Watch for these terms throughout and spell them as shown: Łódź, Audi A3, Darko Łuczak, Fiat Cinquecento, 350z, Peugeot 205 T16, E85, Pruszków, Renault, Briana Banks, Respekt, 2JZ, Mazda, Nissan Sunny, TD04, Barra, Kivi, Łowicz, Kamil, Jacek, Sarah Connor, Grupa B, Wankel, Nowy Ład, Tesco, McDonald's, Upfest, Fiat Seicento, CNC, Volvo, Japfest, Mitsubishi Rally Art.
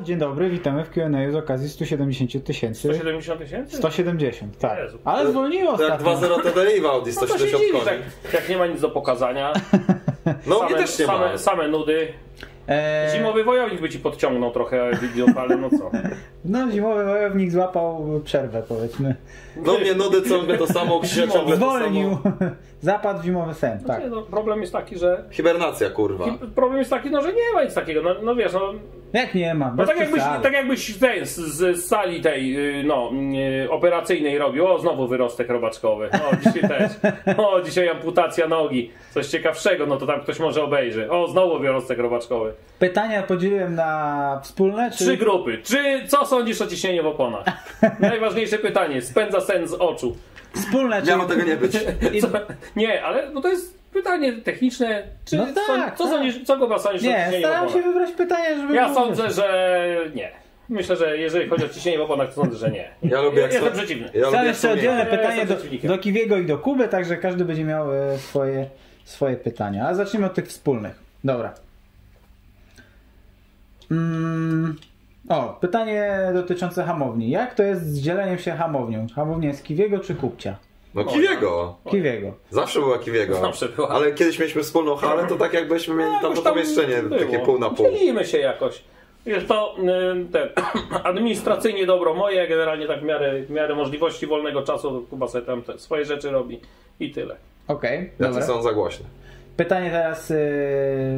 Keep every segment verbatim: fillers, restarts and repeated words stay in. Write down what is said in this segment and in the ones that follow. Dzień dobry, witamy w Q and A z okazji stu siedemdziesięciu tysięcy. sto siedemdziesiąt tysięcy? sto siedemdziesiąt, tak. Jezu. Ale zwolniło to ostatnio. dwa zero to deliwa Audi sto siedemdziesiąt koni. Tak, jak nie ma nic do pokazania. No same, też nie same, ma. Same nudy. Eee... Zimowy wojownik by ci podciągnął trochę wideo, ale no co? No zimowy wojownik złapał przerwę, powiedzmy. Do mnie nudy ciągle to samo, Krzysia ciągle to samo. Zapadł w zimowy sen, tak. Znaczy, no, problem jest taki, że... Hibernacja, kurwa. Problem jest taki, no, że nie ma nic takiego, no, no wiesz, no... Jak nie ma, no, tak, jakbyś, tak jakbyś ten, z, z sali tej, no, operacyjnej robił, o, znowu wyrostek robaczkowy, o, dzisiaj też, o, dzisiaj amputacja nogi, coś ciekawszego, no to tam ktoś może obejrzy, o, znowu wyrostek robaczkowy. Pytania podzieliłem na wspólne, czy... Trzy grupy, czy co sądzisz o ciśnieniu w oponach? Najważniejsze pytanie, spędza sen z oczu. Wspólne, czy... Miało tego nie być. Co? Nie, ale no to jest... Pytanie techniczne, czy no tak, sąd, co, tak. Sądzisz, co go sądzisz nie, o ciśnieniu w oponach? Nie, staram się wybrać pytanie, żeby... Ja sądzę, że nie. Myślę, że jeżeli chodzi o ciśnienie w oponach, to sądzę, że nie. Ja, ja lubię jak Jestem przeciwny. Ja Chcę jeszcze oddzielne pytanie ja do, do Kiwiego i do Kuby, także każdy będzie miał e, swoje, swoje pytania. A zacznijmy od tych wspólnych. Dobra. Mm, o, pytanie dotyczące hamowni. Jak to jest z dzieleniem się hamownią? Hamownia jest Kiwiego czy Kupcia? No Kiwiego. Kiwiego. Zawsze była Kiwiego. Zawsze była. Ale kiedyś mieliśmy wspólną halę, to tak jakbyśmy mieli tam to pomieszczenie takie pół na pół. Dzielimy się jakoś. Jest to ten, administracyjnie dobro moje, generalnie tak w miarę, w miarę możliwości wolnego czasu Kuba sobie tam te, swoje rzeczy robi i tyle. Okej. Jakie są za głośne. Pytanie teraz yy,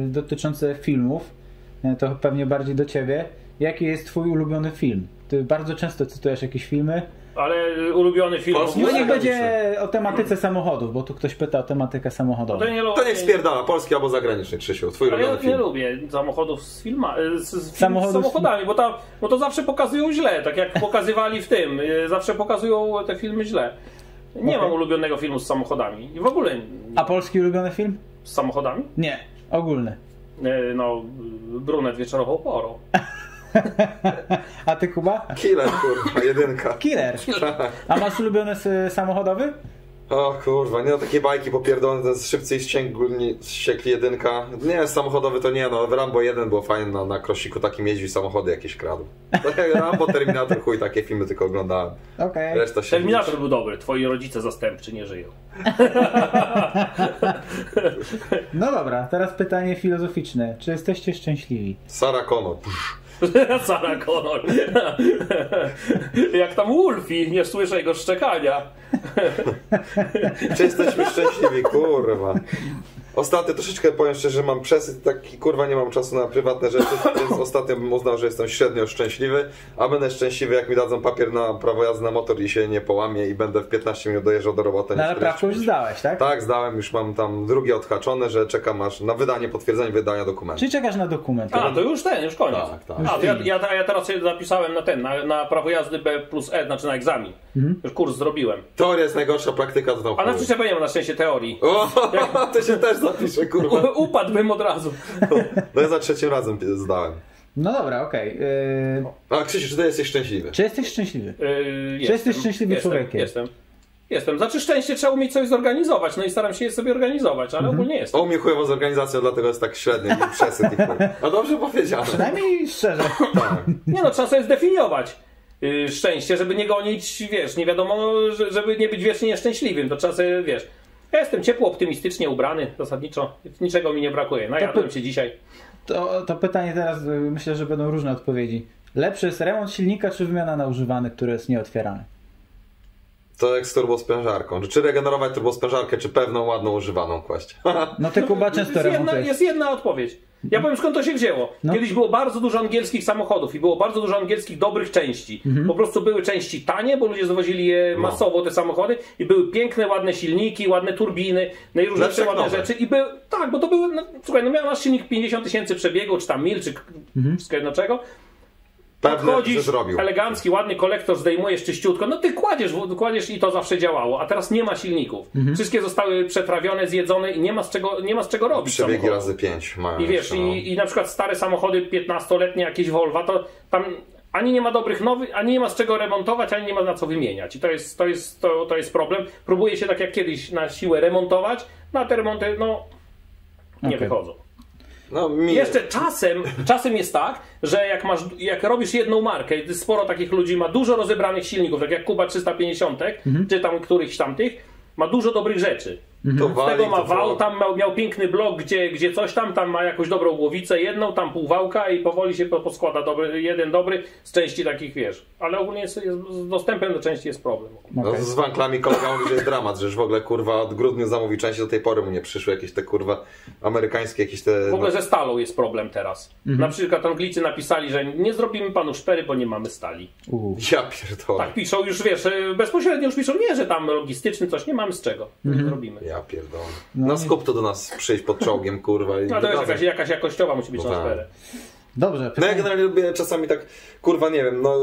dotyczące filmów. To pewnie bardziej do ciebie. Jaki jest twój ulubiony film? Ty bardzo często cytujesz jakieś filmy. Ale ulubiony film... No niech będzie o tematyce samochodów, bo tu ktoś pyta o tematykę samochodową. To, to, nie, to niech spierdala, polski albo zagraniczny, Krzysiu, twój ulubiony ja film. Ja nie lubię samochodów z, filma, z, z, samochodów z samochodami, bo, tam, bo to zawsze pokazują źle, tak jak pokazywali w tym, zawsze pokazują te filmy źle. Nie okay. Mam ulubionego filmu z samochodami, w ogóle... A polski ulubiony film? Z samochodami? Nie, ogólny. No, brunet wieczorową porą. A ty, Kuba? Killer, kurwa, jedynka. Killer? A masz ulubiony samochodowy? O kurwa, nie no takie bajki popierdolone, ten szybcy i ściekli jedynka. Nie, samochodowy to nie, no w Rambo jeden było fajne, no, na krosiku takim jeździł, samochody jakieś kradł. Rambo, Terminator, chuj, takie filmy tylko oglądałem. Okay. Reszta się Terminator liczy. Był dobry, twoi rodzice zastępczy nie żyją. No dobra, teraz pytanie filozoficzne. Czy jesteście szczęśliwi? Sarah Connor. Sarah Connor. Jak tam Wolfie, nie słyszę jego szczekania. Czy jesteśmy szczęśliwi, kurwa. Ostatnio troszeczkę powiem szczerze, że mam przesyt taki, kurwa, nie mam czasu na prywatne rzeczy, więc ostatnio bym uznał, że jestem średnio szczęśliwy, a będę szczęśliwy, jak mi dadzą papier na prawo jazdy na motor i się nie połamie i będę w piętnaście minut dojeżdżał do roboty. No ale prawko już zdałeś, tak? Tak, zdałem, już mam tam drugie odhaczone, że czekam aż na wydanie, potwierdzenie wydania dokumentu. Czyli czekasz na dokument. A, to już ten, już koniec. Tak, tak. A, ja, ja, ja teraz się zapisałem na ten, na, na prawo jazdy B plus E, znaczy na egzamin. Mhm. Już kurs zrobiłem. Teoria jest najgorsza, praktyka to tam. A na szczęście będę miał na szczęście teorii. O, jak... to się też zapiszę, kurwa. Upadłbym od razu. No ja za trzecim razem zdałem. No dobra, okej. Okay. Yy... A Krzysiu, czy ty jesteś szczęśliwy? Czy jesteś szczęśliwy? Yy, czy jesteś szczęśliwy człowiekiem? Jestem. Jestem. Znaczy szczęście trzeba umieć coś zorganizować, no i staram się je sobie organizować, ale mhm. ogólnie jestem. O mnie chujowo z organizacją, dlatego jest tak średnio, przesyt i kurwa. A dobrze powiedziałem. Przynajmniej szczerze. Tak. Nie no, trzeba sobie zdefiniować. Szczęście, żeby nie gonić, wiesz, nie wiadomo, żeby nie być wiecznie nieszczęśliwym, to trzeba sobie, wiesz, ja jestem ciepło, optymistycznie ubrany, zasadniczo, niczego mi nie brakuje, najadłem się dzisiaj. To, to pytanie teraz, myślę, że będą różne odpowiedzi. Lepszy jest remont silnika, czy wymiana na używany, który jest nieotwierany? To jak z turbosprężarką. Czy regenerować turbosprężarkę, czy pewną, ładną, używaną kłaść? No ty Kuba często remontujesz. Jest jedna odpowiedź. Ja powiem, skąd to się wzięło. No. Kiedyś było bardzo dużo angielskich samochodów i było bardzo dużo angielskich dobrych części. Mhm. Po prostu były części tanie, bo ludzie zwozili je masowo, te samochody, i były piękne, ładne silniki, ładne turbiny, najróżniejsze ładne nowe rzeczy. I by, tak, bo to były, no, słuchaj, no miał nasz silnik pięćdziesiąt tysięcy przebiegu, czy tam mil, czy mhm. wszystko jedno czego. Podchodzisz, elegancki, ładny kolektor, zdejmujesz czyściutko, no ty kładziesz, kładziesz i to zawsze działało, a teraz nie ma silników. Mhm. Wszystkie zostały przetrawione, zjedzone i nie ma z czego, nie ma z czego robić. Przebiegi razy pięć mają. I wiesz, no. i, i na przykład stare samochody piętnastoletnie, jakieś Volvo, to tam ani nie ma dobrych nowych, ani nie ma z czego remontować, ani nie ma na co wymieniać. I to jest, to jest, to, to jest problem. Próbuje się tak jak kiedyś na siłę remontować, no a te remonty, no nie okay. wychodzą. No, mi... Jeszcze czasem, czasem jest tak, że jak, masz, jak robisz jedną markę, sporo takich ludzi ma dużo rozebranych silników, tak jak Kuba trzysta pięćdziesiąt, mhm. czy tam którychś tamtych, ma dużo dobrych rzeczy. To z tego ma wał, tam miał, miał piękny blok, gdzie, gdzie coś tam, tam ma jakąś dobrą głowicę jedną, tam półwałka i powoli się poskłada dobry, jeden dobry z części takich, wiesz. Ale ogólnie jest, jest, z dostępem do części jest problem. Okay. No, z wanklami kolega mówi, że jest dramat, że już w ogóle kurwa od grudnia zamówi części, do tej pory mu nie przyszły jakieś te kurwa amerykańskie jakieś te... W ogóle ze stalą jest problem teraz. Mhm. Na przykład Anglicy napisali, że nie zrobimy panu szpery, bo nie mamy stali. Uh. Ja pierdolę. Tak piszą już, wiesz, bezpośrednio już piszą, nie, że tam logistyczny coś, nie mamy z czego, mhm. zrobimy. Ja pierdolę. No, no skup to do nas przyjść pod czołgiem, kurwa. I no to jest jakaś, jakaś jakościowa musi być no na sferę. Dobrze. Pytanie. No ja generalnie lubię czasami tak, kurwa nie wiem, no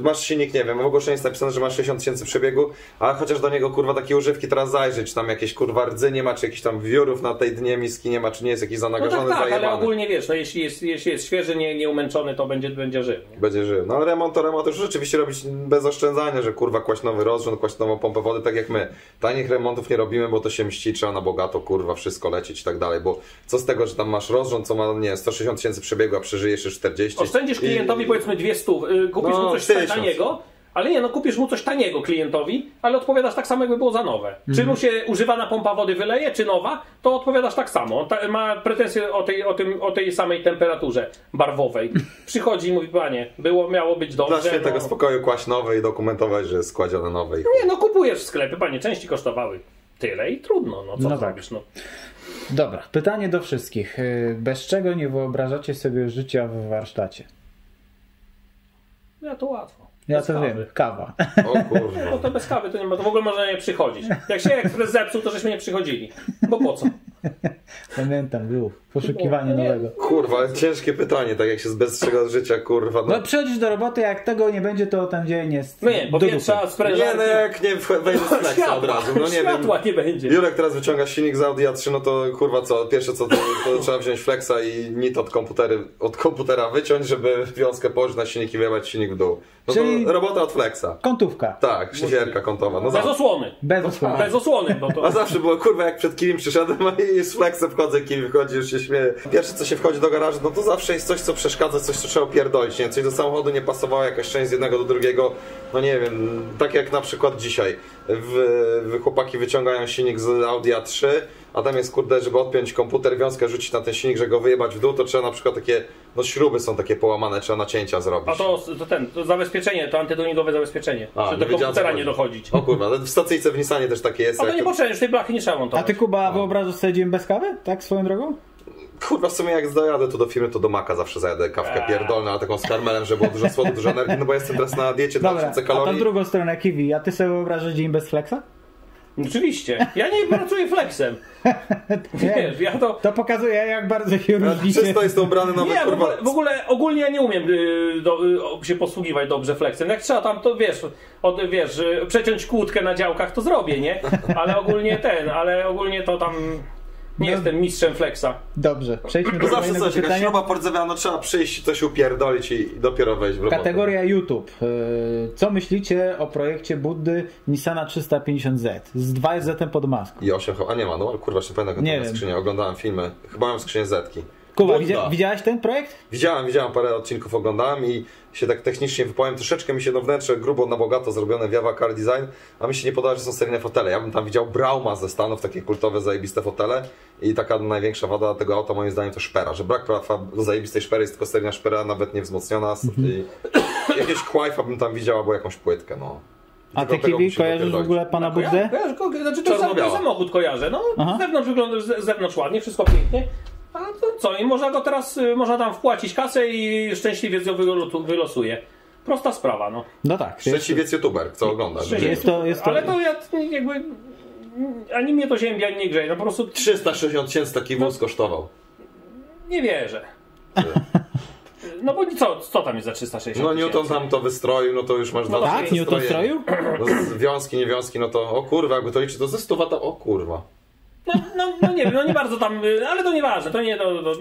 masz silnik, nie wiem, w ogłoszeniu jest napisane, że masz sześćdziesiąt tysięcy przebiegu, a chociaż do niego kurwa takie używki teraz zajrzeć, czy tam jakieś kurwa rdzy nie ma, czy jakichś tam wiórów na tej dnie miski nie ma, czy nie jest jakiś zanagrożony, no tak, tak, zajebany. Ale ogólnie wiesz, no jeśli jest, jeśli jest świeży, nie, nie umęczony, to będzie, będzie żył. Nie? Będzie żył. No ale remont to remont już rzeczywiście robić bez oszczędzania, że kurwa kłaść nowy rozrząd, kłaść nową pompę wody, tak jak my. Tanich remontów nie robimy, bo to się mści, trzeba na bogato kurwa wszystko lecieć i tak dalej, bo co z tego, że tam masz rozrząd, co ma, nie sto sześćdziesiąt tysięcy przebiegu, a przeżyje czterdzieści. Oszczędzisz klientowi i... powiedzmy dwieście, kupisz no, mu coś tysiąc. Taniego, ale nie, no kupisz mu coś taniego klientowi, ale odpowiadasz tak samo, jakby było za nowe. Mm-hmm. Czy mu się używana pompa wody wyleje, czy nowa, to odpowiadasz tak samo. On ta, ma pretensje o tej, o, tym, o tej samej temperaturze barwowej. Przychodzi i mówi, panie, było, miało być dobrze. Dla świętego no... spokoju kłaść nowe i dokumentować, że jest składzione nowe. I... Nie, no kupujesz w sklepie, panie, części kosztowały tyle i trudno, no co no tak. robisz, no. Dobra, pytanie do wszystkich. Bez czego nie wyobrażacie sobie życia w warsztacie? Ja to łatwo. Ja bez to kawy. Wiem, kawa. O kurwa. No to bez kawy to nie ma, to w ogóle można nie przychodzić. Jak się ekspres zepsuł, to żeśmy nie przychodzili. Bo po co? Pamiętam, był poszukiwanie no, nowego. Kurwa, ciężkie pytanie, tak jak się z bez czego życia, kurwa. No, no przychodzisz do roboty, jak tego nie będzie, to ten dzień jest. No nie, bo pierwsza sprężarki... Nie, no jak nie wejdzie z fleksa od razu, no nie światła wiem. Nie będzie. Jurek teraz wyciąga silnik z Audi A trzy, no to kurwa co, pierwsze co, to, to trzeba wziąć fleksa i nit od, komputery, od komputera wyciąć, żeby wiązkę położyć na silnik i wyjebać silnik w dół. No czyli to robota od fleksa. Kątówka. Tak, siedzierka kątowa. No bez osłony. Bez osłony. Bez osłony. Bo to... A zawsze było, kurwa, jak przed Kiwim przyszedłem i z fleksem wchodzę, Kiwi wychodzi, już się śmieję. Pierwsze co się wchodzi do garażu, no to zawsze jest coś, co przeszkadza, coś, co trzeba pierdolić. Nie? Coś do samochodu nie pasowało, jakaś część z jednego do drugiego. No nie wiem, tak jak na przykład dzisiaj. W, chłopaki wyciągają silnik z Audi A trzy, a tam jest kurde, żeby odpiąć komputer, wiązkę rzucić na ten silnik, żeby go wyjebać w dół, to trzeba na przykład takie, no śruby są takie połamane, trzeba nacięcia zrobić. A to, to ten, to zabezpieczenie, to antytuningowe zabezpieczenie, a, żeby do komputera nie dochodzić. O kurwa, w stacyjce w Nissanie też takie jest. A to nie to... potrzebne, już tej blachy nie trzeba montować. A ty Kuba wyobrażasz sobie dzień bez kawy? Tak swoją drogą? Kurwa, w sumie jak dojadę tu do firmy, to do Maka zawsze zajadę kawkę pierdolną, a taką z karmelem, żeby było dużo słodu, dużo energii, no bo jestem teraz na diecie dwa tysiące kalorii. Dobra, a tą drugą stronę Kiwi, a ty sobie wyobrażasz dzień bez fleksa? Oczywiście. Ja nie pracuję flexem. Wiesz, ja to... to pokazuje, jak bardzo się różnicie. Czysto jest ubrany nowy, nie, kurwa. W ogóle ogólnie ja nie umiem y, do, y, się posługiwać dobrze flexem. Jak trzeba tam, to wiesz, od, wiesz y, przeciąć kłódkę na działkach, to zrobię, nie? Ale ogólnie ten, ale ogólnie to tam... Nie no, jestem mistrzem flexa. Dobrze, przejdźmy do kolejnego pytania. Zawsze coś, śruba porzewiana, trzeba przyjść, coś upierdolić i dopiero wejść w robotę. Kategoria YouTube. Co myślicie o projekcie Buddy Nissana trzysta pięćdziesiąt Z z dwa zetem pod maską? I osiem, a nie ma, no ale kurwa, się pamiętam, nie pamiętam skrzynię, oglądałem filmy, chyba mam skrzynię Zetki. Kuba, widzia, widziałeś ten projekt? Widziałem, widziałem, parę odcinków oglądałem i się tak technicznie wypowiem, troszeczkę mi się do wnętrza grubo na bogato zrobione Java Car Design, a mi się nie podoba, że są seryjne fotele. Ja bym tam widział Brauma ze Stanów, takie kultowe, zajebiste fotele i taka największa wada tego auta moim zdaniem to szpera, że brak prawa do zajebistej szpery, jest tylko seryjna szpera, nawet nie wzmocniona mhm. i jakieś kłajfa bym tam widział, albo jakąś płytkę, no. A ty Kiwi, kojarzysz w ogóle pana Buddę? Kojarzę, kojarzę, znaczy to sam, samochód kojarzę, no z zewnątrz wygląda, z zewnątrz ładnie, wszystko pięknie. A to co? I można go teraz, można tam wpłacić kasę i szczęśliwiec ją wylosuje. Prosta sprawa, no. No tak. Szczęśliwiec youtuber, co ogląda. Jest to, jest to... Ale to ja jakby, ani mnie to ziemia, ani nie grzeje, no po prostu... trzysta sześćdziesiąt tysięcy taki wóz no, kosztował. Nie wierzę. No bo co, co tam jest za trzysta sześćdziesiąt? No Newton tam to wystroił, no to już masz no dwa tak, Newton stroił? No, wiązki, niewiązki, no to o kurwa, jakby to liczy, to ze stu watów, o kurwa. No, no, no nie wiem, no nie bardzo tam, ale to nieważne, to nie, to, to,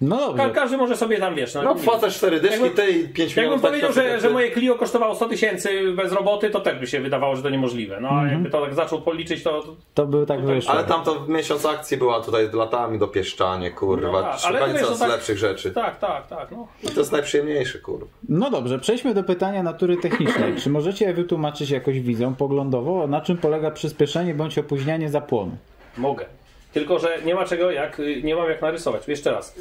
No dobrze. Ka każdy może sobie tam, wiesz... No, no płacasz cztery dyszki, tej pięć minut... Jakbym powiedział, że, że moje Clio kosztowało sto tysięcy bez roboty, to też by się wydawało, że to niemożliwe. No mm -hmm. jakby to tak zaczął policzyć, to... To by tak wyszło. Ale tam to miesiąc akcji była tutaj latami dopieszczanie, kurwa. No, tak. Szukanie coraz tak, lepszych rzeczy. Tak, tak, tak. No. I to jest najprzyjemniejsze, kurwa. No dobrze, przejdźmy do pytania natury technicznej. Czy możecie wytłumaczyć jakoś wizją poglądową, na czym polega przyspieszenie bądź opóźnianie zapłonu? Mogę. Tylko że nie ma czego, jak nie mam jak narysować. Jeszcze raz.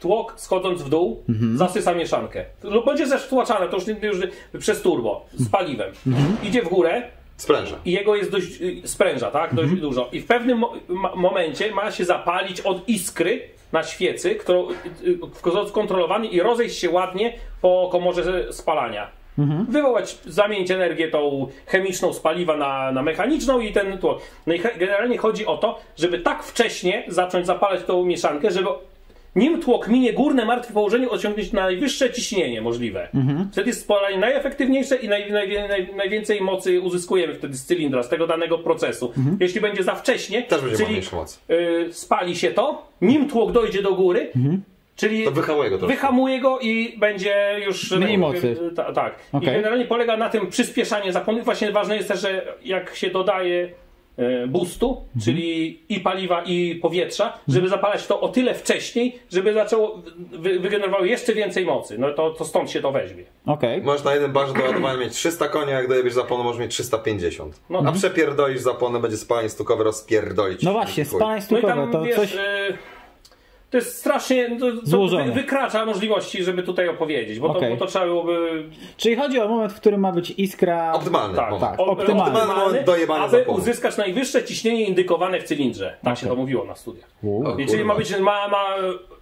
Tłok schodząc w dół, mhm. zasysa mieszankę. Będzie zesztłaczane, to już, już przez turbo, z paliwem. Mhm. Idzie w górę. Spręża. I jego jest dość, spręża, tak? Dość mhm. dużo. I w pewnym mo momencie ma się zapalić od iskry na świecy, którą w sposób kontrolowany i rozejść się ładnie po komorze spalania. Mhm. Wywołać, zamienić energię tą chemiczną z paliwa na, na mechaniczną i ten tłok. No i generalnie chodzi o to, żeby tak wcześnie zacząć zapalać tą mieszankę, żeby nim tłok minie górne martwe położenie, osiągnąć najwyższe ciśnienie możliwe. Mhm. Wtedy jest spalanie najefektywniejsze i naj, naj, naj, naj, najwięcej mocy uzyskujemy wtedy z cylindra, z tego danego procesu. Mhm. Jeśli będzie za wcześnie, też będzie mniejsza moc. Yy, spali się to, nim tłok dojdzie do góry, mhm. Czyli to wyhamuje go, wyhamuje go i będzie już... Mniej mocy. Tak. Ta. Okay. I generalnie polega na tym przyspieszanie zapłonu. Właśnie ważne jest też, że jak się dodaje boostu, mm -hmm. czyli i paliwa i powietrza, mm -hmm. żeby zapalać to o tyle wcześniej, żeby zaczęło wy wygenerowało jeszcze więcej mocy. No to, to stąd się to weźmie. Okay. Możesz na jeden barze doładowania mieć trzysta konia, jak dojebiesz zapłonu, możesz mieć trzysta pięćdziesiąt. No, a mm -hmm. przepierdolisz zapłonę, będzie spalanie stukowe rozpierdolić. No właśnie, spalanie stukowe no to wiesz, coś... Y To jest strasznie, to, to wykracza możliwości, żeby tutaj opowiedzieć, bo, okay. to, bo to trzeba byłoby... Czyli chodzi o moment, w którym ma być iskra... Optymalny. Tak, moment. tak. Optymalny. Optymalny moment dojebania aby zapłonu. Uzyskać najwyższe ciśnienie indykowane w cylindrze. Tak okay. się to mówiło na studiach. Wow. Czyli kurwa. ma być, ma, ma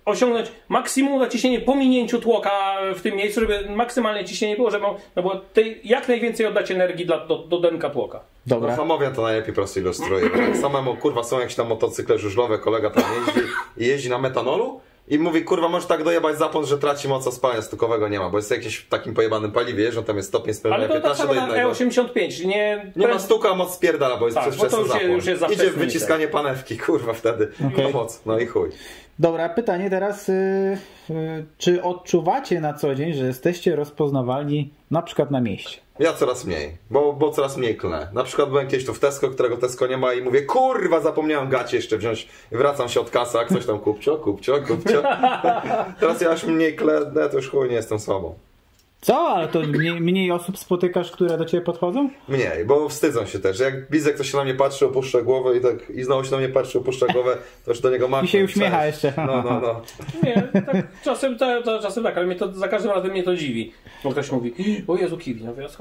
osiągnąć maksimum naciśnienie po minięciu tłoka w tym miejscu, żeby maksymalne ciśnienie było, żeby no bo tej, jak najwięcej oddać energii dla, do, do denka tłoka. Dobra. No, samowian to najlepiej prosto ilustruje. Samemu kurwa są jakieś tam motocykle żużlowe, kolega tam jeździ i jeździ na metanolu i mówi kurwa może tak dojebać zapłon, że traci moc, a spalania stukowego nie ma, bo jest jakieś w takim pojebanym paliwie, że tam jest stopień spełnienia piętnaście do jednego. Ale to tak samo na E osiemdziesiąt pięć. Nie, nie ma stuka, a moc spierdala, bo jest tak, przez zapłon. Już jest idzie w wyciskanie panewki, kurwa wtedy. Okay. No moc, no i chuj. Dobra, pytanie teraz, yy, yy, czy odczuwacie na co dzień, że jesteście rozpoznawalni na przykład na mieście? Ja coraz mniej, bo, bo coraz mniej klnę. Na przykład byłem kiedyś tu w Tesco, którego Tesco nie ma i mówię, kurwa, zapomniałem gacie jeszcze wziąć. I wracam się od kasa, jak coś tam kupcio, kupcio, kupcio. Teraz ja aż mniej klnę, to już chuj, nie jestem sobą. Co? Ale to mniej, mniej osób spotykasz, które do ciebie podchodzą? Mniej, bo wstydzą się też. Jak widzę, ktoś się na mnie patrzy, opuszcza głowę i tak i znowu się na mnie patrzy, opuszcza głowę, to już do niego mam. I się uśmiecha cześć. jeszcze. No, no, no. Nie, tak, czasem, to, to, czasem tak, ale mnie to, za każdym razem mnie to dziwi. Bo ktoś mówi, o Jezu, Kiwi, no wiesz,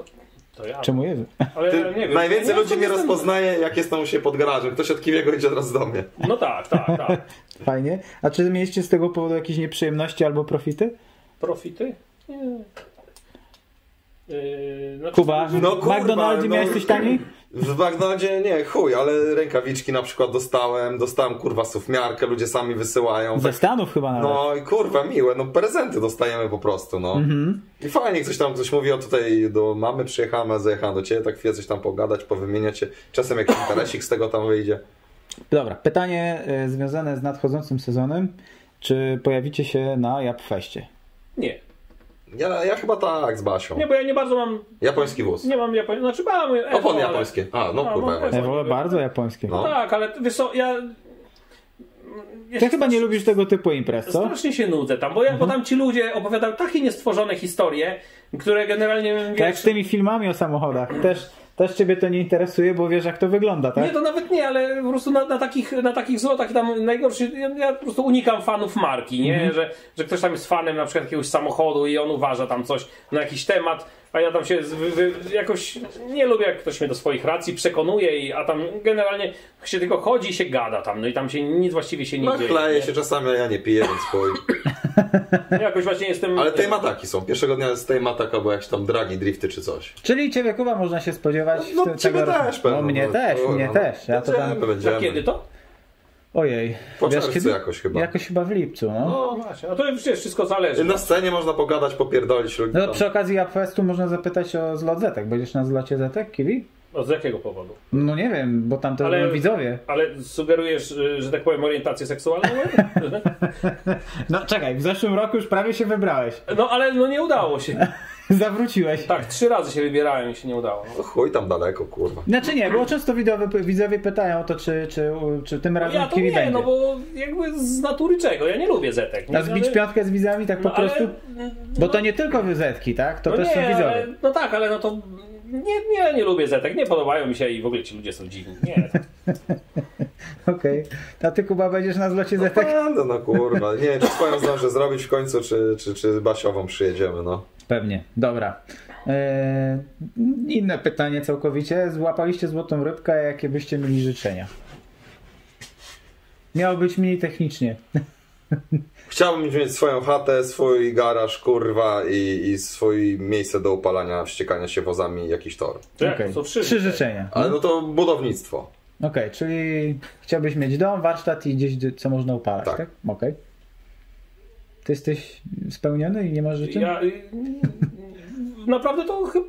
to ja. Czemu Jezu? Ale Ty, nie wiem, najwięcej nie ludzi mnie rozpoznaje, jak jestem u siebie pod garażem. Ktoś od Kiwiego idzie teraz do mnie. No tak, tak, tak. Fajnie. A czy mieliście z tego powodu jakieś nieprzyjemności albo profity? Profity? Nie. Yy, no Kuba, no, w McDonaldzie miałeś coś taniej? W McDonaldzie nie, chuj, ale rękawiczki na przykład dostałem, dostałem kurwa suwmiarkę, ludzie sami wysyłają. Ze tak, Stanów chyba nawet. No i kurwa miłe, no prezenty dostajemy po prostu, no. Mm -hmm. I fajnie, ktoś tam coś mówi, o tutaj do mamy przyjechałem, a zajechałem do ciebie, tak chwilę coś tam pogadać, powymieniać się, czasem jakiś interesik z tego tam wyjdzie. Dobra, pytanie y, związane z nadchodzącym sezonem, czy pojawicie się na Japfeście? Nie. Ja, ja chyba tak, z Basią. Nie, bo ja nie bardzo mam... Japoński wóz. Nie mam japoński, znaczy mam... Ewo, opony japońskie. A, no kurwa. No, Ewo bardzo japońskie. No. Tak, ale wiesz co, ja... Ty ja chyba nie lubisz tego typu imprez, co? Strasznie się nudzę tam, bo, ja, mhm. bo tam ci ludzie opowiadają takie niestworzone historie, które generalnie... Tak wiesz, jak z tymi filmami o samochodach, też... Też ciebie to nie interesuje, bo wiesz jak to wygląda, tak? Nie, to nawet nie, ale po prostu na, na, takich, na takich złotach tam najgorszy, ja, ja po prostu unikam fanów marki, nie? Mm-hmm. że, że ktoś tam jest fanem na przykład jakiegoś samochodu i on uważa tam coś na jakiś temat, a ja tam się wy, wy, jakoś nie lubię, jak ktoś mnie do swoich racji przekonuje, i, a tam generalnie się tylko chodzi i się gada tam, no i tam się nic właściwie się nie no, dzieje. Chleje się czasami, ale ja nie piję, więc chuj. Jakoś właśnie jestem... Ale tej mataki są, pierwszego dnia z tej mataka, bo jakieś tam dragi, drifty czy coś. Czyli ciebie Kuba można się spodziewać no, w no, tego też, pewno, no mnie no, też, no, mnie no, też. Ja to tam... A kiedy to? Ojej. Po czerwcu kiedy... jakoś chyba. Jakoś chyba w lipcu, no. No właśnie, a to już wszystko zależy. Na scenie można pogadać, popierdolić. No przy okazji Upfestu można zapytać o Zlot Zetek. Będziesz na Zlocie Zetek, Kiwi? No, z jakiego powodu? No nie wiem, bo tam to ale, widzowie. Ale sugerujesz, że tak powiem, orientację seksualną? No czekaj, w zeszłym roku już prawie się wybrałeś. No ale no nie udało się. Zawróciłeś. Tak, trzy razy się wybierałem i się nie udało. No chuj tam daleko, kurwa. Znaczy nie, bo często widzowie, widzowie pytają o to, czy, czy, czy tym razem ja to Kiwi nie, będzie. No bo jakby z natury czego, ja nie lubię zetek. Nie? A zbić piątkę z widzami tak po no, prostu? Ale, bo to nie tylko zetki, tak? To no też nie, są widzowie. Ale, no tak, ale no to... Nie, nie, nie lubię zetek, nie podobają mi się i w ogóle ci ludzie są dziwni. Nie. Okej. Okay. A ty, Kuba, będziesz na zlocie no zetek? No, no kurwa, nie wiem, czy swoją zdążę zrobić w końcu, czy, czy, czy Basiową przyjedziemy, no. Pewnie, dobra. Eee, inne pytanie całkowicie. Złapaliście złotą rybkę, jakie byście mieli życzenia? Miało być mniej technicznie. Chciałbym mieć swoją chatę, swój garaż, kurwa, i, i swoje miejsce do upalania, wściekania się wozami, jakiś tor. Okay. To trzy, trzy życzenia. Ale no to budownictwo. Okej, okay, czyli chciałbyś mieć dom, warsztat i gdzieś, co można upalać, tak? tak? Okej. Okay. Ty jesteś spełniony i nie masz życzeń? Ja, naprawdę to chyba...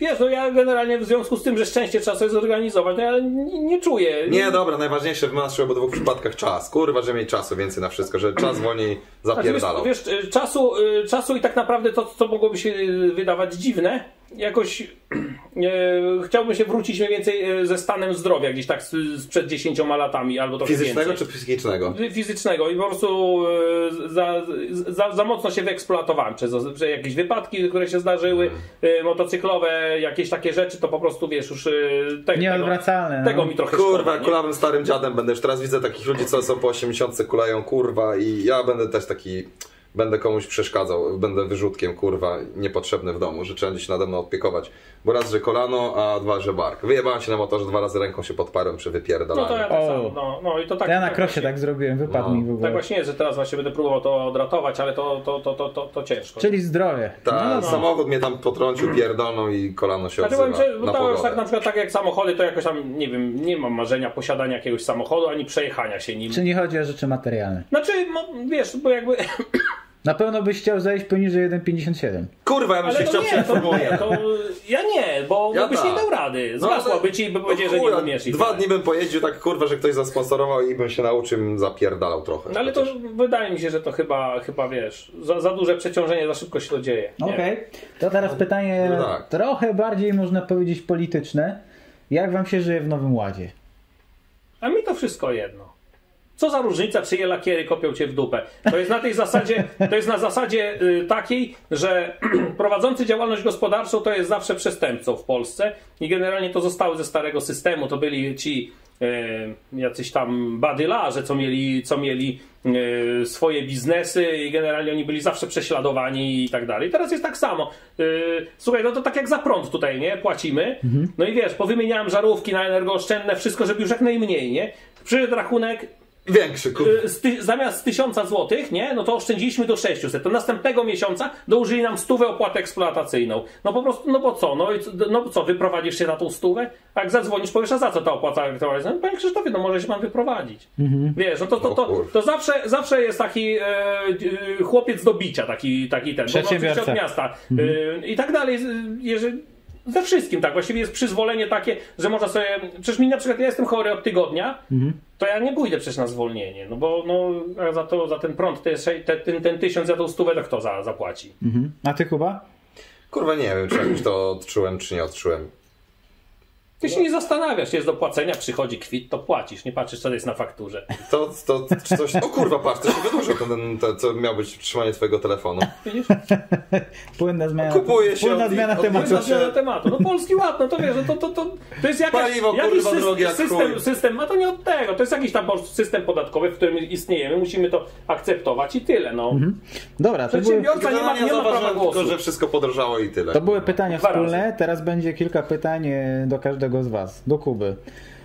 Wiesz, no ja generalnie w związku z tym, że szczęście trzeba sobie zorganizować, no ja nie, nie czuję. Nie, dobra, najważniejsze w naszych obydwu przypadkach czas. Kurwa, że mieć czasu więcej na wszystko, że czas wolniej zapierdalał. Wiesz, wiesz czasu, czasu i tak naprawdę to, co mogłoby się wydawać dziwne, jakoś e, chciałbym się wrócić mniej więcej ze stanem zdrowia, gdzieś tak sprzed dziesięcioma latami albo to fizycznego więcej. Czy psychicznego? Fizycznego i po prostu e, za, za, za mocno się wyeksploatowałem przez, przez jakieś wypadki, które się zdarzyły, e, motocyklowe, jakieś takie rzeczy, to po prostu wiesz już... E, te, Nieodwracalne. Tego, no. tego mi trochę kurwa, szkoda, kulawym starym dziadem będę, już teraz widzę takich ludzi, co są po osiemdziesiątce kulają, kurwa, i ja będę też taki... Będę komuś przeszkadzał, będę wyrzutkiem, kurwa, niepotrzebny w domu, że trzeba gdzieś nade mną opiekować. Bo raz, że kolano, a dwa, że bark. Wyjebałem się na motorze, dwa razy ręką się podparłem przy wypierdalaniu. No to ja tak sam, no, no i to tak... Ja na krosie tak zrobiłem, wypadł no. mi w ogóle. Tak właśnie jest, że teraz właśnie będę próbował to odratować, ale to, to, to, to, to, to ciężko. Czyli zdrowie. Tak, no, no. Samochód mnie tam potrącił, pierdolną i kolano się odzywa. Znaczy, bo to już tak na przykład tak jak samochody, to jakoś tam, nie wiem, nie mam marzenia posiadania jakiegoś samochodu, ani przejechania się nim. Czy nie chodzi o rzeczy materialne? Znaczy, wiesz, bo jakby... Na pewno byś chciał zejść poniżej jeden pięćdziesiąt siedem. Kurwa, ja bym ale się chciał przed to ja nie, bo ja byś tak. nie dał rady. Zgasłaby ci i by powiedział, no, że nie umiesz. Dwa dni bym pojeździł tak kurwa, że ktoś zasponsorował i bym się nauczył, zapierdalał trochę. No ale chociaż. To wydaje mi się, że to chyba, chyba wiesz, za, za duże przeciążenie, za szybko się to dzieje. Okej, okay. To teraz pytanie no, tak. trochę bardziej można powiedzieć polityczne. Jak wam się żyje w Nowym Ładzie? A mi to wszystko jedno. Co za różnica, czy je lakiery kopią cię w dupę? To jest na tej zasadzie, to jest na zasadzie takiej, że prowadzący działalność gospodarczą to jest zawsze przestępcą w Polsce i generalnie to zostały ze starego systemu. To byli ci e, jacyś tam badylarze, co mieli, co mieli e, swoje biznesy i generalnie oni byli zawsze prześladowani i tak dalej. Teraz jest tak samo. E, słuchaj, no to tak jak za prąd tutaj, nie? Płacimy. No i wiesz, powymieniałem żarówki na energooszczędne, wszystko, żeby już jak najmniej, nie? Przyszedł rachunek większy, ty, zamiast tysiąca złotych, nie? No to oszczędziliśmy do sześciuset. To następnego miesiąca dołożyli nam stówę opłatę eksploatacyjną. No po prostu, no bo co? No i no co, wyprowadzisz się na tą stówę? A jak zadzwonisz, powiesz, a za co ta opłata eksploatacyjna? Panie Krzysztofie, no może się pan wyprowadzić. Mhm. Wiesz, no to, to, to, to, to zawsze, zawsze jest taki e, e, chłopiec do bicia, taki, taki ten, bo od miasta. Mhm. E, I tak dalej, jeżeli... Ze wszystkim tak, właściwie jest przyzwolenie takie, że można sobie, przecież mi na przykład, ja jestem chory od tygodnia, mhm. to ja nie pójdę przecież na zwolnienie, no bo no, za, to, za ten prąd, te, te, ten, ten tysiąc, za tą stówę, to kto za, zapłaci? Mhm. A ty, Kuba? Kurwa, nie wiem, czy jakoś to odczułem, czy nie odczułem. Ty się nie zastanawiasz, jest do płacenia, przychodzi kwit, to płacisz, nie patrzysz, co jest na fakturze. To, to, czy coś, o kurwa, patrz, to się wydłużył, ten, to, co miał być trzymanie twojego telefonu. Widzisz? Płynna zmiana, kupuje się, płynna od, zmiana od, tematu. Płynna zmiana tematu, no Polski Ład, no to wiesz, to, to, to, to jest jakaś, paliwo, jakiś kurwa, system, jak system, system, a to nie od tego, to jest jakiś tam system podatkowy, w którym istniejemy, musimy to akceptować i tyle, no. Mhm. Dobra, to przedsiębiorca były... nie ma, nie ma prawa głosu. Tylko, że wszystko podrożało i tyle. To były pytania wspólne, teraz będzie kilka pytań do każdego z was, do Kuby.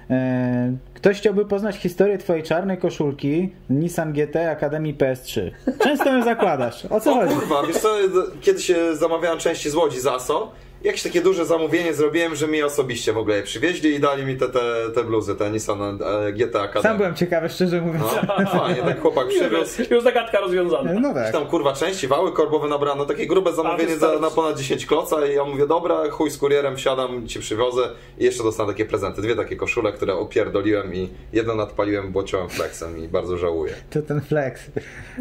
Eee, ktoś chciałby poznać historię twojej czarnej koszulki Nissan G T Academy P S trzy. Często ją zakładasz. O co o, chodzi? Kurwa, wiesz co, kiedy się zamawiałem części z Łodzi z A S O jakieś takie duże zamówienie zrobiłem, że mi osobiście w ogóle je przywieźli i dali mi te, te, te bluzy, te Nissan G T Academy. Sam byłem ciekawy, szczerze mówiąc. No, fajnie, tak chłopak przywiózł. Już zagadka rozwiązana. No tak. Tam kurwa części, wały korbowe nabrano, takie grube zamówienie za, na ponad dziesięć kloca i ja mówię, dobra, chuj z kurierem, siadam, ci przywiozę i jeszcze dostanę takie prezenty. Dwie takie koszule, które opierdoliłem i jedną nadpaliłem błociowym flexem i bardzo żałuję. To ten flex.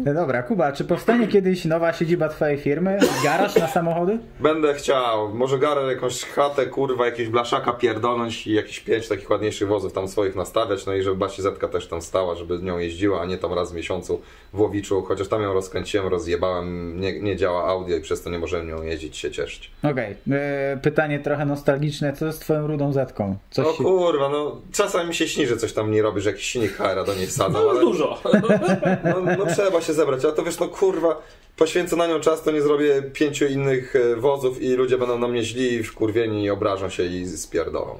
No dobra, Kuba, czy powstanie kiedyś nowa siedziba twojej firmy? Garaż na samochody? Będę chciał. Może garę, jakąś chatę, kurwa, jakieś blaszaka pierdolnąć i jakieś pięć takich ładniejszych wozów tam swoich nastawiać, no i żeby Basi Zetka też tam stała, żeby nią jeździła, a nie tam raz w miesiącu w Łowiczu, chociaż tam ją rozkręciłem, rozjebałem, nie, nie działa audio i przez to nie możemy nią jeździć, się cieszyć. Okej, okay. Pytanie trochę nostalgiczne, co z twoją rudą Zetką? Coś no się... kurwa, no czasami mi się śni, że coś tam nie robisz, jakiś silnik H R do niej wsadzą, no, ale... dużo. No, no trzeba się zebrać, a to wiesz, no kurwa, poświęcę na nią czas, to nie zrobię pięciu innych wozów i ludzie będą na mnie źli, wkurwieni, obrażą się i spierdolą.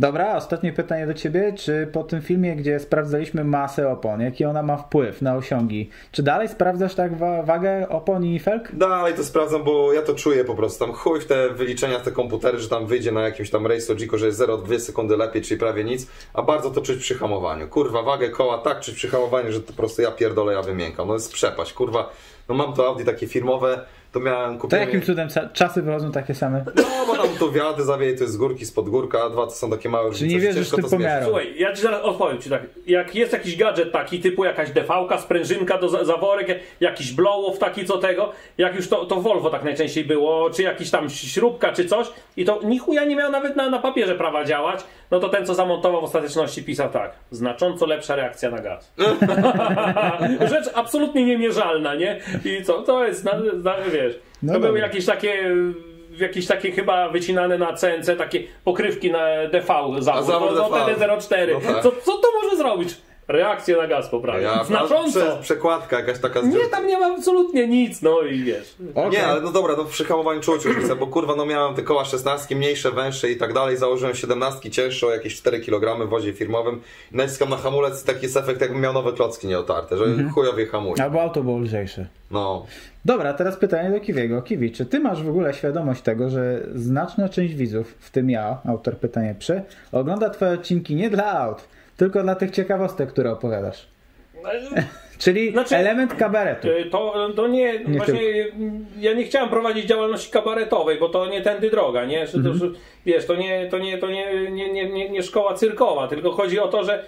Dobra, ostatnie pytanie do ciebie. Czy po tym filmie, gdzie sprawdzaliśmy masę opon, jaki ona ma wpływ na osiągi, czy dalej sprawdzasz tak wa wagę opon i felg? Dalej to sprawdzam, bo ja to czuję po prostu. Tam chuj w te wyliczenia, w te komputery, że tam wyjdzie na jakimś tam Race Logico, że jest zero przecinek dwie sekundy lepiej, czyli prawie nic, a bardzo to czuć przy hamowaniu. Kurwa, wagę koła tak czuć przy hamowaniu, że to po prostu ja pierdolę, ja wymiękam. No jest przepaść, kurwa. No mam to Audi takie firmowe, to miałem kupione... To jakim cudem czasy wychodzą takie same? No bo tam to wiady zawieje, to jest z górki, spod górka, a dwa to są takie małe różnice. Czy nie wierzysz tym pomiarom? Słuchaj, ja ci zaraz odpowiem ci tak, jak jest jakiś gadżet taki typu jakaś D V-ka, sprężynka do zaworek, jakiś blow-off taki co tego, jak już to, to Volvo tak najczęściej było, czy jakiś tam śrubka czy coś i to ni chuja nie miał nawet na, na papierze prawa działać, no to ten co zamontował w ostateczności pisał tak, znacząco lepsza reakcja na gaz. Rzecz absolutnie niemierzalna, nie? I co? To jest, na, na, wiesz, no to były jakieś takie, jakieś takie chyba wycinane na C N C, takie pokrywki na D V zawód, no, T D zero cztery. No tak. co, co to może zrobić? Reakcję na gaz poprawię. Ja, znacząco. Prze, przekładka jakaś taka... Nie, tam nie ma absolutnie nic, no i wiesz. Okay. Nie, ale no dobra, no przy hamowaniu czuć już chcę, bo kurwa, no miałem te koła szesnastki, mniejsze, węższe i tak dalej, założyłem siedemnastki, cięższe o jakieś cztery kilogramy w wozie firmowym i naciskam na hamulec, taki jest efekt, jakbym miał nowe klocki nieotarte, że mhm. chujowie hamuje. Albo auto było lżejsze. No. Dobra, teraz pytanie do Kiwiego. Kiwi, czy ty masz w ogóle świadomość tego, że znaczna część widzów, w tym ja, autor pytanie przy, ogląda twoje odcinki nie dla aut, tylko dla tych ciekawostek, które opowiadasz. Czyli znaczy, element kabaretu. To, to nie, nie właśnie typu. Ja nie chciałem prowadzić działalności kabaretowej, bo to nie tędy droga, nie? To, mm -hmm. Wiesz, to nie, to nie, to nie, nie, nie, nie, nie szkoła cyrkowa, tylko chodzi o to, że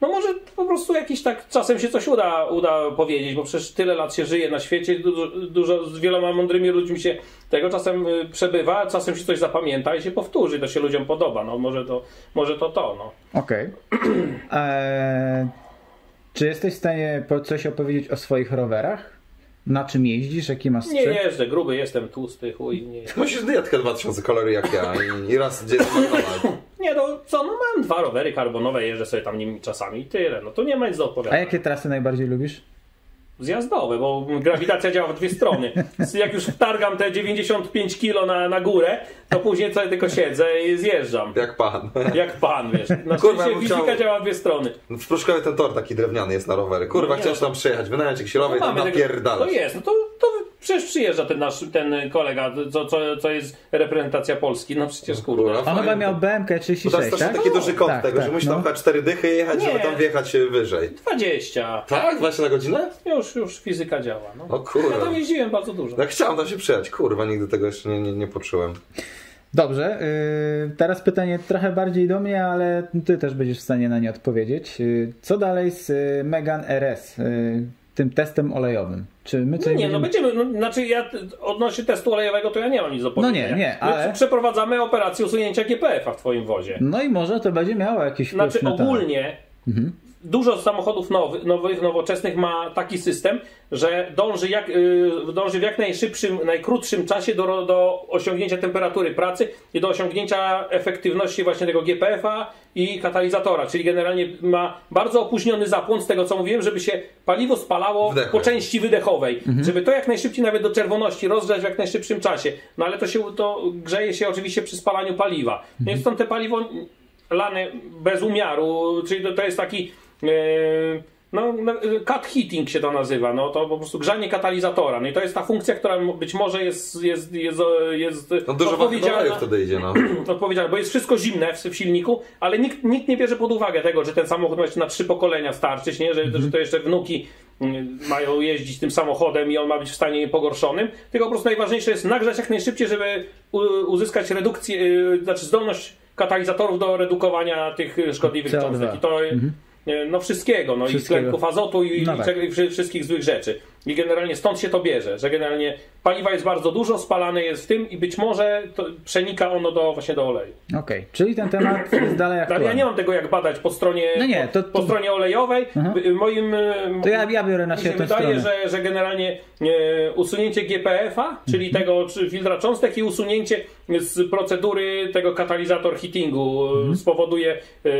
no może po prostu jakiś tak czasem się coś uda, uda powiedzieć, bo przecież tyle lat się żyje na świecie, dużo, dużo z wieloma mądrymi ludźmi się tego czasem przebywa, czasem się coś zapamięta i się powtórzy, to się ludziom podoba, no może to może to, to no. Okej. Okay. Eee, czy jesteś w stanie coś opowiedzieć o swoich rowerach? Na czym jeździsz? Jaki masz sprzęt? Nie jeżdżę, gruby jestem, tłusty, chuj. Nie. Musisz dyjatkę dwa tysiące kalorii jak ja i, i raz dziennie. Nie no, co, no mam dwa rowery karbonowe, jeżdżę sobie tam nimi czasami i tyle, no to nie ma nic do opowiadania. A jakie trasy najbardziej lubisz? Zjazdowe, bo grawitacja działa w dwie strony. Jak już wtargam te dziewięćdziesiąt pięć kilo na, na górę, to później sobie tylko siedzę i zjeżdżam. Jak pan. Jak pan, wiesz. Na kurwa, szczęście fizika chciał... działa w dwie strony. No w Pruszkowie ten tor taki drewniany jest na rowery. Kurwa, no chciałeś tam przyjechać, wynająć jakiś rower i tam napierdalać. To jest, no to, to przecież przyjeżdża ten nasz ten kolega, co, co, co jest reprezentacja Polski. No przecież kurwa. On chyba miał B M K trzydzieści sześć, tak? To jest taki duży kąt tak, tego, tak, że musisz tam no. cztery dychy jechać, nie, żeby tam wjechać wyżej. dwadzieścia. Tak? dwadzieścia na godzinę? Już. Już fizyka działa. No. O kurwa. Ja tam jeździłem bardzo dużo. Ja chciałem tam się przyjechać. Kurwa, nigdy tego jeszcze nie, nie, nie poczułem. Dobrze. Yy, teraz pytanie trochę bardziej do mnie, ale ty też będziesz w stanie na nie odpowiedzieć. Yy, co dalej z yy, Megane R S? Yy, tym testem olejowym? Czy my coś no nie, będziemy... no będziemy, no, znaczy ja odnośnie testu olejowego to ja nie mam nic do powiedzenia. No nie, nie, ale... Przeprowadzamy operację usunięcia G P F-a w twoim wozie. No i może to będzie miało jakiś wpływ. Znaczy ogólnie... Mhm. Dużo samochodów nowych, nowych, nowoczesnych ma taki system, że dąży, jak, yy, dąży w jak najszybszym, najkrótszym czasie do, do osiągnięcia temperatury pracy i do osiągnięcia efektywności właśnie tego G P F-a i katalizatora, czyli generalnie ma bardzo opóźniony zapłon z tego co mówiłem, żeby się paliwo spalało Wdechaj. po części wydechowej, mhm. żeby to jak najszybciej nawet do czerwoności rozgrzać w jak najszybszym czasie, no ale to się to grzeje się oczywiście przy spalaniu paliwa, mhm. więc stąd te paliwo lane bez umiaru, czyli to, to jest taki Yy, No, cut heating się to nazywa, no to po prostu grzanie katalizatora. No i to jest ta funkcja, która być może jest, jest, jest, jest no dużo odpowiedzialna, wtedy idzie, no. odpowiedzialna, bo jest wszystko zimne w, w silniku, ale nikt, nikt nie bierze pod uwagę tego, że ten samochód ma jeszcze na trzy pokolenia starczyć, nie? Że, mm-hmm. że to jeszcze wnuki mają jeździć tym samochodem i on ma być w stanie pogorszonym, tylko po prostu najważniejsze jest nagrzać jak najszybciej, żeby uzyskać redukcję, znaczy zdolność katalizatorów do redukowania tych szkodliwych cząstek. I to, mhm. no wszystkiego, no wszystkiego. I tlenków azotu i, no tak. i wszystkich złych rzeczy. I generalnie stąd się to bierze, że generalnie paliwa jest bardzo dużo, spalane jest w tym i być może to przenika ono do, właśnie do oleju. Okej, okay. Czyli ten temat jest dalej aktualny. Ja nie mam tego jak badać po stronie, no nie, to, to... po stronie olejowej. Aha. Moim... To ja, ja biorę na siebie tę stronę. Mi się wydaje, że, że generalnie e, usunięcie G P F a, czyli mhm. tego czy filtra cząstek i usunięcie z procedury tego katalizator heatingu mhm. spowoduje e,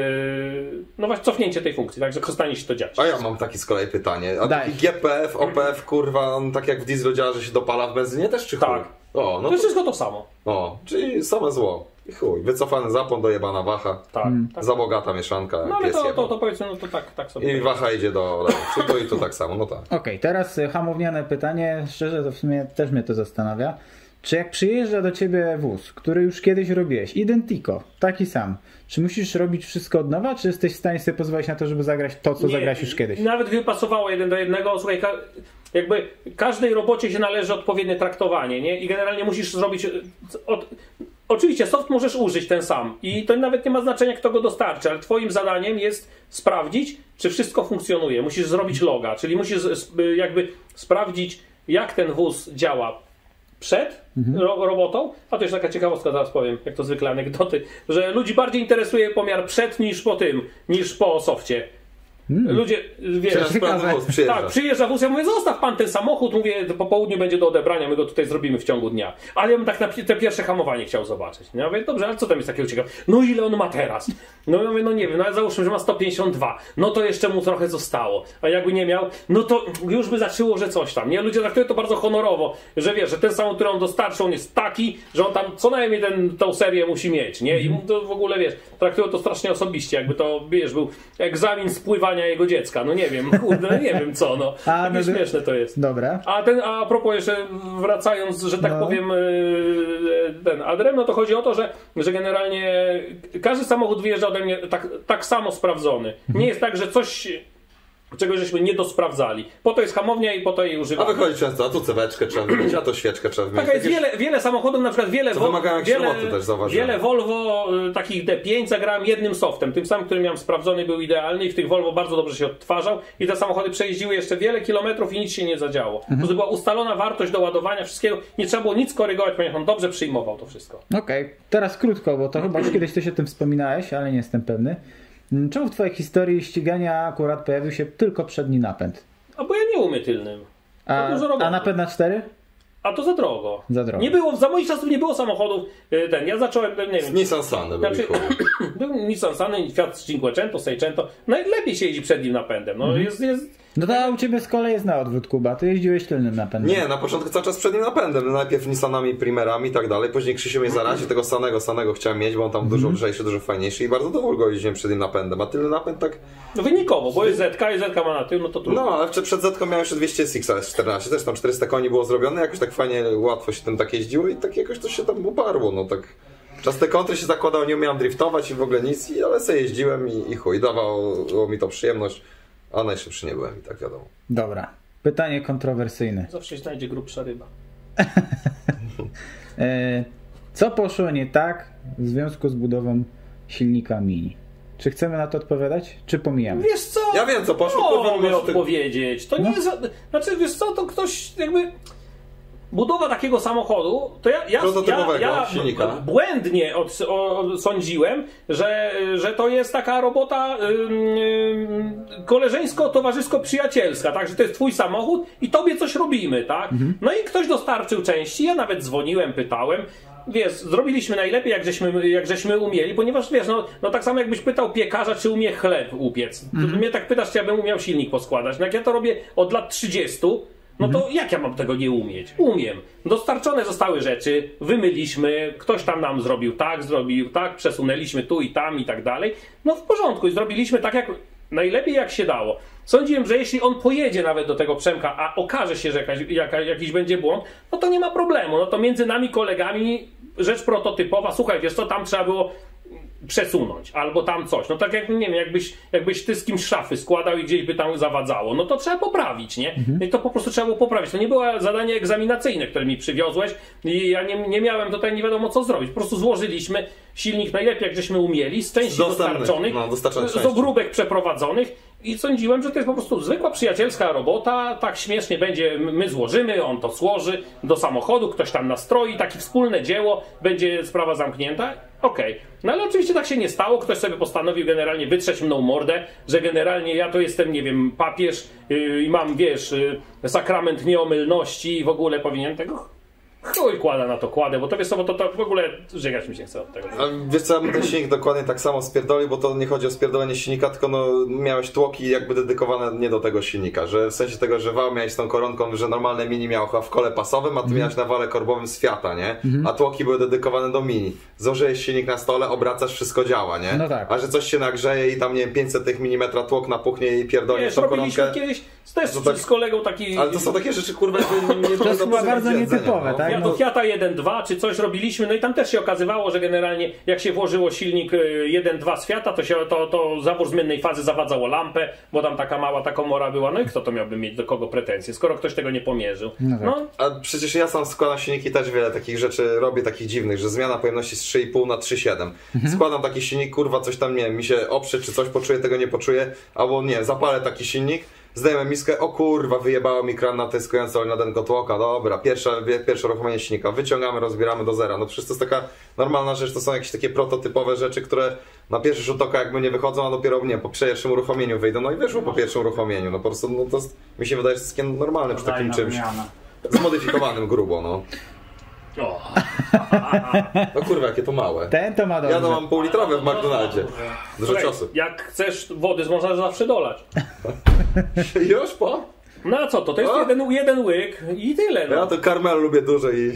no właśnie cofnięcie tej funkcji, także przestanie się to dziać. A ja mam takie z kolei pytanie. A taki G P F, O P F, kurwa, on tak jak w dieslu działa, że się dopala w benzynie też, czy chuj? Tak. O, no to wszystko to samo. O, czyli same zło. I chuj, wycofany zapłon, dojebana waha. Tak. Mm. Za bogata mieszanka. No ale to, to, to powiedzmy, no to tak, tak sobie. I waha idzie do oleju. To i to tak samo, no tak. Okej, okay, teraz hamowniane pytanie, szczerze to w sumie też mnie to zastanawia. Czy jak przyjeżdża do ciebie wóz, który już kiedyś robiłeś, identyko, taki sam, czy musisz robić wszystko od nowa, czy jesteś w stanie sobie pozwolić na to, żeby zagrać to, co zagrałeś już kiedyś? Nawet gdyby pasowało jeden do jednego, słuchaj, jakby każdej robocie się należy odpowiednie traktowanie, nie? I generalnie musisz zrobić... Od... Oczywiście soft możesz użyć ten sam i to nawet nie ma znaczenia, kto go dostarczy, ale twoim zadaniem jest sprawdzić, czy wszystko funkcjonuje. Musisz zrobić loga, czyli musisz jakby sprawdzić, jak ten wóz działa przed mhm. ro robotą, a to jest taka ciekawostka, zaraz powiem, jak to zwykle anegdoty, że ludzi bardziej interesuje pomiar przed niż po tym, niż po sofcie. Hmm. Ludzie, wiesz, wóz, przyjeżdża. Tak, przyjeżdża wóz, ja mówię, zostaw pan ten samochód, mówię, po południu będzie do odebrania, my go tutaj zrobimy w ciągu dnia. Ale ja bym tak na te pierwsze hamowanie chciał zobaczyć. Ja mówię, dobrze, ale co tam jest takiego ciekawego? No ile on ma teraz? No ja mówię, no nie wiem, no ale załóżmy, że ma sto pięćdziesiąt dwa, no to jeszcze mu trochę zostało. A jakby nie miał, no to już by zaczęło, że coś tam, nie? Ludzie traktują to bardzo honorowo, że wiesz, że ten samochód, który on dostarczy, on jest taki, że on tam co najmniej ten, tą serię musi mieć, nie? I to w ogóle, wiesz, traktują to strasznie osobiście, jakby to, wiesz, był egzamin spływania jego dziecka, no nie wiem, kurde, nie wiem co, no. A, takie no, śmieszne to jest. Dobra. A, ten, a propos jeszcze wracając, że tak no. powiem, ten adrem, no to chodzi o to, że, że generalnie każdy samochód wyjeżdża ode mnie tak, tak samo sprawdzony. Nie jest tak, że coś, czego żeśmy nie dosprawdzali. Po to jest hamownia i po to jej używamy. A wychodzi często, a tu ceweczkę trzeba wymienić, a to świeczkę trzeba wymienić. Tak, jest wiele, wiele samochodów, na przykład wiele, Vol wiele, też wiele Volvo takich D pięć zagrałem jednym softem. Tym samym, który miałem sprawdzony, był idealny i w tych Volvo bardzo dobrze się odtwarzał i te samochody przejeździły jeszcze wiele kilometrów i nic się nie zadziało. Mhm. To była ustalona wartość do ładowania wszystkiego, nie trzeba było nic korygować, ponieważ on dobrze przyjmował to wszystko. Okej, okay. Teraz krótko, bo to chyba już kiedyś ty się o tym wspominałeś, ale nie jestem pewny. Czemu w twojej historii ścigania akurat pojawił się tylko przedni napęd? A bo ja nie umiem tylnym. A, a napęd na cztery? A to za drogo. Za drogo. Nie było, za moich czasów nie było samochodów. Ten, ja zacząłem, nie wiem. Nissan Sunny znaczy, był Nissan Sunny, Fiat Cinquecento, Seicento. Najlepiej się jeździ przednim napędem. No, mhm. jest, jest... no to a u ciebie z kolei jest na odwrót, Kuba. Ty jeździłeś tylnym napędem. Nie, na początku cały czas przednim napędem. Najpierw Nissanami, Primerami i tak dalej. Później Krzysiu mnie zaraził, tego Sanego, Sanego chciałem mieć, bo on tam mhm. dużo lżejszy, dużo fajniejszy i bardzo długo jeździłem przednim napędem. A tylny napęd tak... No wynikowo, bo jest Zetka i Zetka ma na tył, no to tu. No, ale przed Zetką miałem jeszcze dwieście S X czternaście, też tam czterysta koni było zrobione, jakoś tak fajnie, łatwo się tym tak jeździło i tak jakoś to się tam oparło, no tak... Czas te kontry się zakładał, nie umiałem driftować i w ogóle nic, ale sobie jeździłem i, i chuj, dawało mi to przyjemność. A najszybszy nie byłem i tak wiadomo. Dobra. Pytanie kontrowersyjne. Zawsze się znajdzie grubsza ryba. Co poszło nie tak w związku z budową silnika Mini? Czy chcemy na to odpowiadać, czy pomijamy? Wiesz co? Ja wiem co poszło, kurwa, mogę odpowiedzieć. To nie jest... Znaczy wiesz co, to ktoś jakby... Budowa takiego samochodu, to ja, ja, ja, ja błędnie od, od, sądziłem, że, że to jest taka robota yy, koleżeńsko-towarzysko-przyjacielska, tak? Że to jest twój samochód i tobie coś robimy, tak? Mhm. No i ktoś dostarczył części, ja nawet dzwoniłem, pytałem. Wiesz, zrobiliśmy najlepiej, jak żeśmy, jak żeśmy umieli, ponieważ wiesz, no, no tak samo jakbyś pytał piekarza, czy umie chleb upiec. Mm-hmm. Mnie tak pytasz, czy ja bym umiał silnik poskładać. No jak ja to robię od lat trzydziestu, no to jak ja mam tego nie umieć? Umiem. Dostarczone zostały rzeczy, wymyliśmy, ktoś tam nam zrobił tak, zrobił tak, przesunęliśmy tu i tam i tak dalej. No w porządku i zrobiliśmy tak jak najlepiej jak się dało. Sądziłem, że jeśli on pojedzie nawet do tego Przemka, a okaże się, że jakaś, jaka, jakiś będzie błąd, no to nie ma problemu. No to między nami kolegami rzecz prototypowa, słuchaj, wiesz co, tam trzeba było przesunąć, albo tam coś. No tak jak, nie wiem, jakbyś, jakbyś ty z kimś szafy składał i gdzieś by tam zawadzało, no to trzeba poprawić, nie? Mhm. I to po prostu trzeba było poprawić. To nie było zadanie egzaminacyjne, które mi przywiozłeś i ja nie, nie miałem tutaj nie wiadomo co zrobić. Po prostu złożyliśmy silnik najlepiej, jak żeśmy umieli, z części dostarczonych, no, z ogróbek przeprowadzonych i sądziłem, że to jest po prostu zwykła przyjacielska robota, tak śmiesznie będzie, my złożymy, on to złoży do samochodu, ktoś tam nastroi, takie wspólne dzieło, będzie sprawa zamknięta. Okej, okay. No ale oczywiście tak się nie stało, ktoś sobie postanowił generalnie wytrzeć mną mordę, że generalnie ja to jestem, nie wiem, papież i yy, mam, wiesz, yy, sakrament nieomylności i w ogóle powinien tego... Chuj kłada na to kładę, bo to wiesz co, bo to, to w ogóle żegać mi się chce od tego. A wiesz co, ja bym ten silnik dokładnie tak samo spierdolił, bo to nie chodzi o spierdolenie silnika, tylko no, miałeś tłoki jakby dedykowane nie do tego silnika, że w sensie tego, że wał miałeś z tą koronką, że normalne mini miało chyba w kole pasowym, a ty miałeś na wale korbowym z Fiata, nie? Mhm. A tłoki były dedykowane do mini. Złożyłeś silnik na stole, obracasz, wszystko działa, nie? No tak. A że coś się nagrzeje i tam nie wiem, pięćset milimetrów tłok napuchnie i pierdolnie tą koronkę. Kiedyś też to tak, z kolegą taki... Ale to są takie rzeczy, kurwa, nie, nie to jest chyba bardzo nietypowe, tak? No. Do Fiata jeden dwa czy coś robiliśmy, no i tam też się okazywało, że generalnie jak się włożyło silnik jeden dwa z Fiata, to, się, to, to zawór zmiennej fazy zawadzało lampę, bo tam taka mała ta komora była, no i kto to miałby mieć do kogo pretensje, skoro ktoś tego nie pomierzył. No tak. No. A przecież ja sam składam silniki, też wiele takich rzeczy robię, takich dziwnych, że zmiana pojemności z trzy i pół na trzy siedem. Mhm. Składam taki silnik, kurwa, coś tam, nie wiem, mi się oprze, czy coś poczuję, tego nie poczuję, albo nie, zapalę taki silnik, zdejmę miskę, o kurwa, wyjebało mi kran natyskujący na ten kotłoka, dobra, pierwsze, pierwsze uruchomienie silnika, wyciągamy, rozbieramy do zera. No przecież to jest taka normalna rzecz, to są jakieś takie prototypowe rzeczy, które na pierwszy rzut oka jakby nie wychodzą, a dopiero nie, po pierwszym uruchomieniu wyjdą, no i wyszło po pierwszym uruchomieniu, no po prostu no to jest, mi się wydaje wszystkim normalne przy takim czymś zmodyfikowanym grubo, no. O no kurwa, jakie to małe. Ten to ma dobrze. Ja to mam pół litrowe w McDonaldzie. Dużo ciosu. Jak chcesz wody, można zawsze dolać. Już po? No a co to? To jest jeden, jeden łyk i tyle. No. Ja to karmel lubię duże i...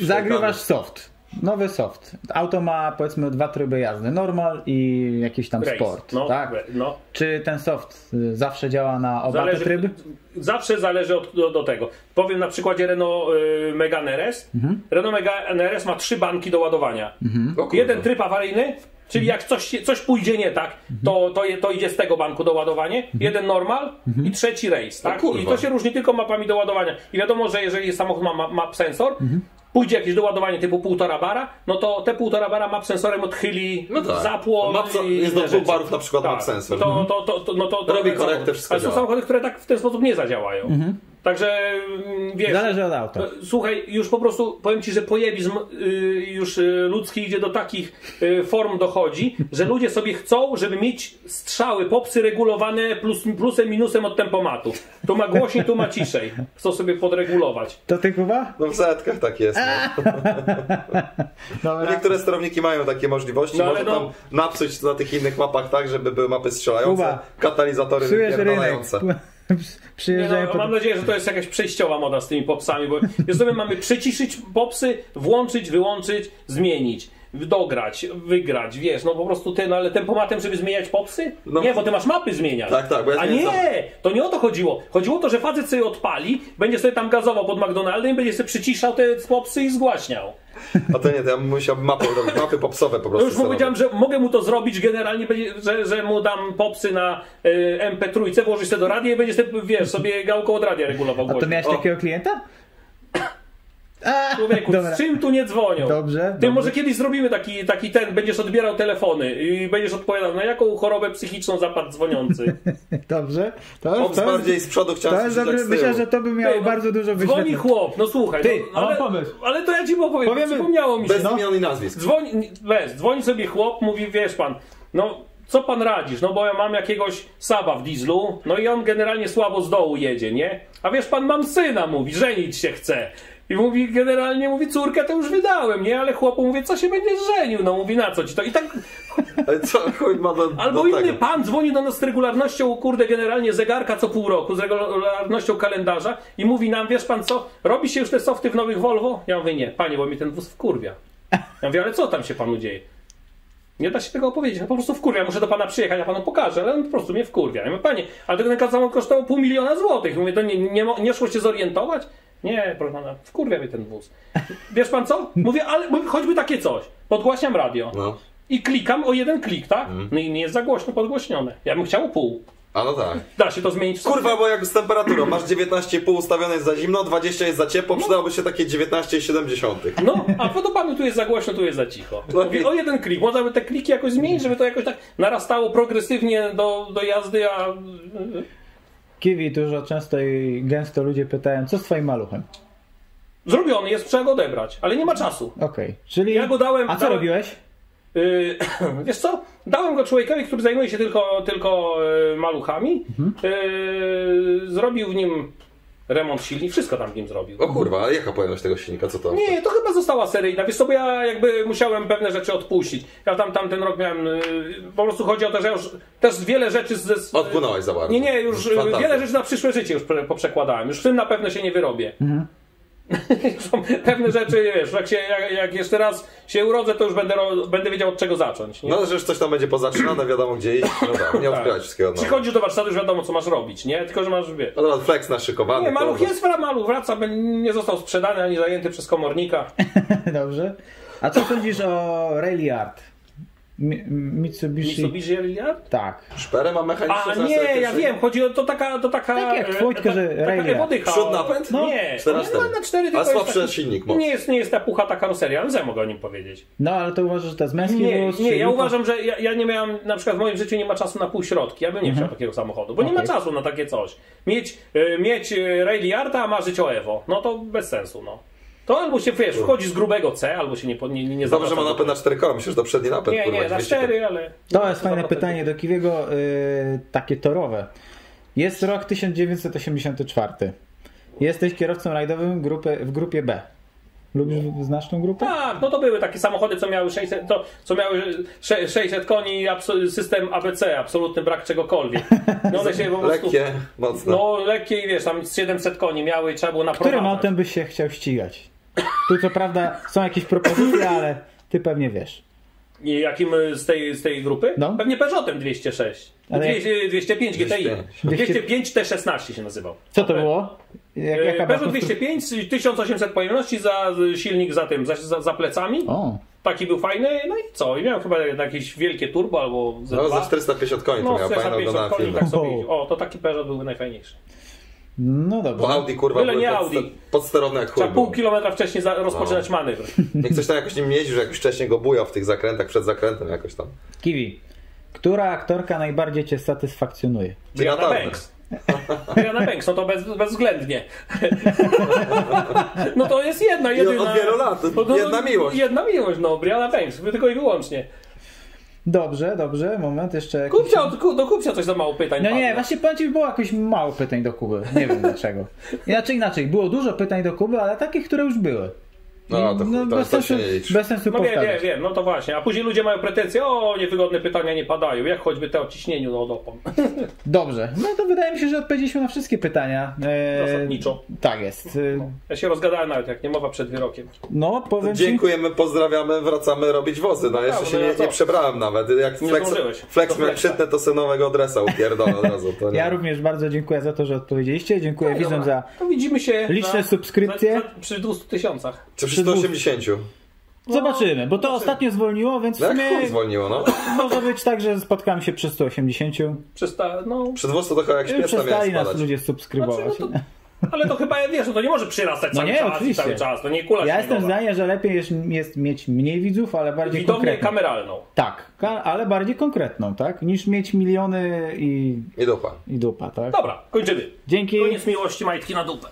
i Zagrywasz soft. Nowy soft. Auto ma powiedzmy dwa tryby jazdy. Normal i jakiś tam race. Sport. No, tak? No. Czy ten soft zawsze działa na oba te tryby? Zawsze zależy od do, do tego. Powiem na przykładzie Renault y, Megane R S. Mhm. Renault Megane R S ma trzy banki do ładowania. Mhm. Jeden tryb awaryjny, czyli jak coś, coś pójdzie nie tak, to, to, to idzie z tego banku doładowanie, jeden normal i trzeci race. Tak? I to się różni tylko mapami doładowania. I wiadomo, że jeżeli samochód ma map sensor, mhm. pójdzie jakieś doładowanie typu półtora bara, no to te półtora bara map sensorem odchyli no tak. zapłon i jest do dwóch barów na przykład tak. map sensor. To, to, to, to, no to, to robi korektę, wszystko. Ale są działa. Samochody, które tak w ten sposób nie zadziałają. Mhm. Także wiesz... Zależy od auta. Słuchaj, już po prostu powiem ci, że pojebizm y, już y, ludzki idzie do takich y, form dochodzi, że ludzie sobie chcą, żeby mieć strzały, popsy regulowane plus, plusem, minusem od tempomatu. Tu ma głośniej, tu ma ciszej. Chcą sobie podregulować. To ty Kuba? No w setkach tak jest. No. Niektóre sterowniki mają takie możliwości. No, może no... tam napsuć na tych innych mapach tak, żeby były mapy strzelające, Kuba, katalizatory wypierdalające. Nie, no, pod... Mam nadzieję, że to jest jakaś przejściowa moda z tymi popsami, bo rozumiem, mamy przyciszyć popsy, włączyć, wyłączyć, zmienić, dograć, wygrać, wiesz, no po prostu ty, no ale tempomatem, żeby zmieniać popsy? No. Nie, bo ty masz mapy zmieniać. Tak, tak, bo ja A nie, tam... to nie o to chodziło. Chodziło o to, że facet sobie odpali, będzie sobie tam gazował pod McDonaldem i będzie sobie przyciszał te popsy i zgłaśniał. A to nie, to ja musiałbym mapy, mapy popsowe po prostu. No już powiedziałem, że mogę mu to zrobić generalnie, że, że mu dam popsy na y, em pe trzy, włożyć sobie do radia i będzie sobie, wiesz, sobie gałką od radia regulował głośno. A to miałeś o. takiego klienta? Człowieku, dobra. Z czym tu nie dzwonią? Dobrze. Ty dobrze. Może kiedyś zrobimy taki, taki ten, będziesz odbierał telefony i będziesz odpowiadał, na jaką chorobę psychiczną zapadł dzwoniący. Dobrze. To jest, to bardziej jest, z przodu chciałem to jest, myślę, że to by miało ty, bardzo dużo wyświetleń. Dzwoni chłop, no słuchaj. Ty, no, ale, pomysł. Ale to ja ci powiem, Powiemy, przypomniało mi się. Bez imion i nazwisk. Dzwoni, weź, dzwoni sobie chłop, mówi, wiesz pan, no co pan radzisz? No bo ja mam jakiegoś Saba w dieslu, no i on generalnie słabo z dołu jedzie, nie? A wiesz pan, mam syna, mówi, żenić się chce. I mówi, generalnie mówi, córkę to już wydałem, nie? Ale chłopu mówię, co się będziesz żenił? No mówi, na co ci to? I tak... Co, chuj ma do, do Albo inny tego. Pan dzwoni do nas z regularnością, kurde, generalnie zegarka co pół roku, z regularnością kalendarza i mówi nam, wiesz pan co, robi się już te softy w nowych Volvo? Ja mówię, nie, panie, bo mi ten wóz wkurwia. Ja mówię, ale co tam się panu dzieje? Nie da się tego opowiedzieć, ja po prostu wkurwia, muszę do pana przyjechać, ja panu pokażę, ale on po prostu mnie wkurwia. Ja mówię, panie, ale ten samochód kosztował pół miliona złotych. Mówię, to nie, nie, nie szło się zorientować? Nie, proszę pana, wkurwia mnie ten wóz. Wiesz pan co? Mówię, ale choćby takie coś. Podgłaśniam radio. No. I klikam o jeden klik, tak? Mm. No i nie jest za głośno podgłośnione. Ja bym chciał pół. A no tak. Da się to zmienić. Kurwa, bo jak z temperaturą, masz dziewiętnaście i pół ustawione jest za zimno, dwadzieścia jest za ciepło, no. Przydałoby się takie dziewiętnaście i siedem. No, a podobno tu jest za głośno, tu jest za cicho. Mówię, o jeden klik, można by te kliki jakoś zmienić, żeby to jakoś tak narastało progresywnie do, do jazdy, a... Kiwi, dużo często i gęsto ludzie pytają, co z twoim maluchem? Zrobiony jest, trzeba go odebrać, ale nie ma czasu. Okej, okay. Czyli... Ja go dałem... A co dałem... robiłeś? Yy, wiesz co? Dałem go człowiekowi, który zajmuje się tylko, tylko yy, maluchami. Mhm. Yy, zrobił w nim remont silnik, wszystko tam w nim zrobił. O kurwa, ale jaka pojemność tego silnika? Co to? Nie, to chyba została seryjna. Wiesz co, bo ja jakby musiałem pewne rzeczy odpuścić. Ja tam, tam ten rok miałem... Yy, po prostu chodzi o to, że ja już też wiele rzeczy... Z, yy, Odpłynąłeś za bardzo. Nie, nie, już Fantasty. wiele rzeczy na przyszłe życie już poprzekładałem. Już w tym na pewno się nie wyrobię. Mhm. Pewne rzeczy, wiesz, jak, się, jak, jak jeszcze raz się urodzę, to już będę, będę wiedział, od czego zacząć. Nie? No, że już coś tam będzie pozaczynane, wiadomo gdzie iść, no tak, nie odbierać wszystkiego. No. Przychodzisz do warsztatu, już wiadomo, co masz robić, nie? Tylko, że masz, wie... No dobra, flex naszykowany. Nie, maluch to... jest, maluch wraca, by nie został sprzedany, ani zajęty przez komornika. Dobrze. A co sądzisz o Rally Art? Mi, Mitsubishi... Mitsubishi Rally Art? Tak. Szperę ma mechaniczną. A nie, ja wiem, chodzi o to taka... To taka tak jak Wojtka, że Rally Art. Przód napęd? No. Nie, nie na cztery, tylko a słabszy jest silnik moc. Nie jest, nie jest ta pucha, ta karoseria, ale ja mogę o nim powiedzieć. No, ale to uważasz, że to jest męski nie, wóz? Nie, silnika? Ja uważam, że ja, ja nie miałem, na przykład w moim życiu nie ma czasu na półśrodki, ja bym nie mhm. chciał takiego samochodu, bo okay. nie ma czasu na takie coś. Mieć, y, mieć Rally Arta, a marzyć o Evo, no to bez sensu, no. To albo się, wiesz, wchodzi z grubego C, albo się nie nie, nie, nie dobrze, że ma napęd na cztery koła, myślę, że to przedni napęd. Nie, kurwa, nie, na cztery, ale... To jest fajne pytanie do Kiwiego, yy, takie torowe. Jest rok tysiąc dziewięćset osiemdziesiąty czwarty. Jesteś kierowcą rajdowym grupy, w grupie B. Lubisz znaczną grupę? Tak, no to były takie samochody, co miały sześćset, to, co miały sześćset koni, system A B C, absolutny brak czegokolwiek. No one się po prostu, lekkie, mocne. No lekkie i wiesz, tam siedemset koni miały i trzeba było naprawić. Którym autem byś się chciał ścigać? Tu co prawda są jakieś propozycje, ale ty pewnie wiesz. I jakim z tej, z tej grupy? No. Pewnie Peugeotem dwieście sześć. dwieście pięć G T I. dwieście pięć T szesnaście się nazywał. Co to było? Jak, Peugeot dwieście pięć, tysiąc osiemset pojemności za silnik za tym, za, za, za plecami. O. Taki był fajny, no i co? I miał chyba jakieś wielkie turbo albo Z dwa. No za czterysta pięćdziesiąt koni to no, miał fajną koni, tak sobie. O, to taki Peugeot był najfajniejszy. No dobrze. Bo Audi kurwa byle nie Audi. Podsterowne jak chuj. Trzeba pół kilometra wcześniej za, rozpoczynać no. manewr. Niech coś tam jakoś nim jeździł, że jakoś wcześniej go bujał w tych zakrętach, przed zakrętem jakoś tam. Kiwi, która aktorka najbardziej cię satysfakcjonuje? Briana Banks. Briana Banks, no to bez, bezwzględnie. No to jest jedna, jedyna. Od wielu lat, jedna miłość. Jedna miłość, no Briana Banks, tylko i wyłącznie. Dobrze, dobrze, moment, jeszcze... Kupcia, tam... do Kupcia coś za mało pytań. No nie, właśnie powiem, było jakoś mało pytań do Kuby, nie wiem dlaczego. Inaczej, inaczej, było dużo pytań do Kuby, ale takich, które już były. No, to, no to, bez, to sensu, bez sensu no powtarzać. Wiem, wiem, no to właśnie, a później ludzie mają pretensje, o, niewygodne pytania nie padają, jak choćby te o ciśnieniu do opon. Dobrze, no to wydaje mi się, że odpowiedzieliśmy na wszystkie pytania. E, Zasadniczo. Tak jest. No, ja się rozgadałem nawet, jak nie mowa przed wyrokiem. No, powiem ci... Dziękujemy, pozdrawiamy, wracamy robić wozy, no, no jeszcze no, się no, nie, nie przebrałem nawet, jak nie flex, flex jak przytnę, to sobie nowego dresa upierdolę od razu. To ja również bardzo dziękuję za to, że odpowiedzieliście, dziękuję no, widzom za to widzimy się liczne na, subskrypcje. Na, na, przy dwustu tysiącach. sto osiemdziesiąt. Zobaczymy, bo to Zobaczymy. ostatnio zwolniło, więc w sumie tak, zwolniło, no. Może być tak, że spotkamy się przy sto osiemdziesiąt. Przesta, no. Przy dwieście to chyba jak śpiew tam miała nas ludzie subskrybować. Znaczy, no to, ale to chyba, wiesz, no to nie może przyrastać no cały, nie, czas, oczywiście. cały czas, to nie kula Ja jestem zdania, że lepiej jest, jest mieć mniej widzów, ale bardziej Widownię konkretną. kameralną. Tak, ale bardziej konkretną, tak? Niż mieć miliony i... I dupa. I dupa, tak? Dobra, kończymy. Dzięki. Koniec miłości majtki na dupę.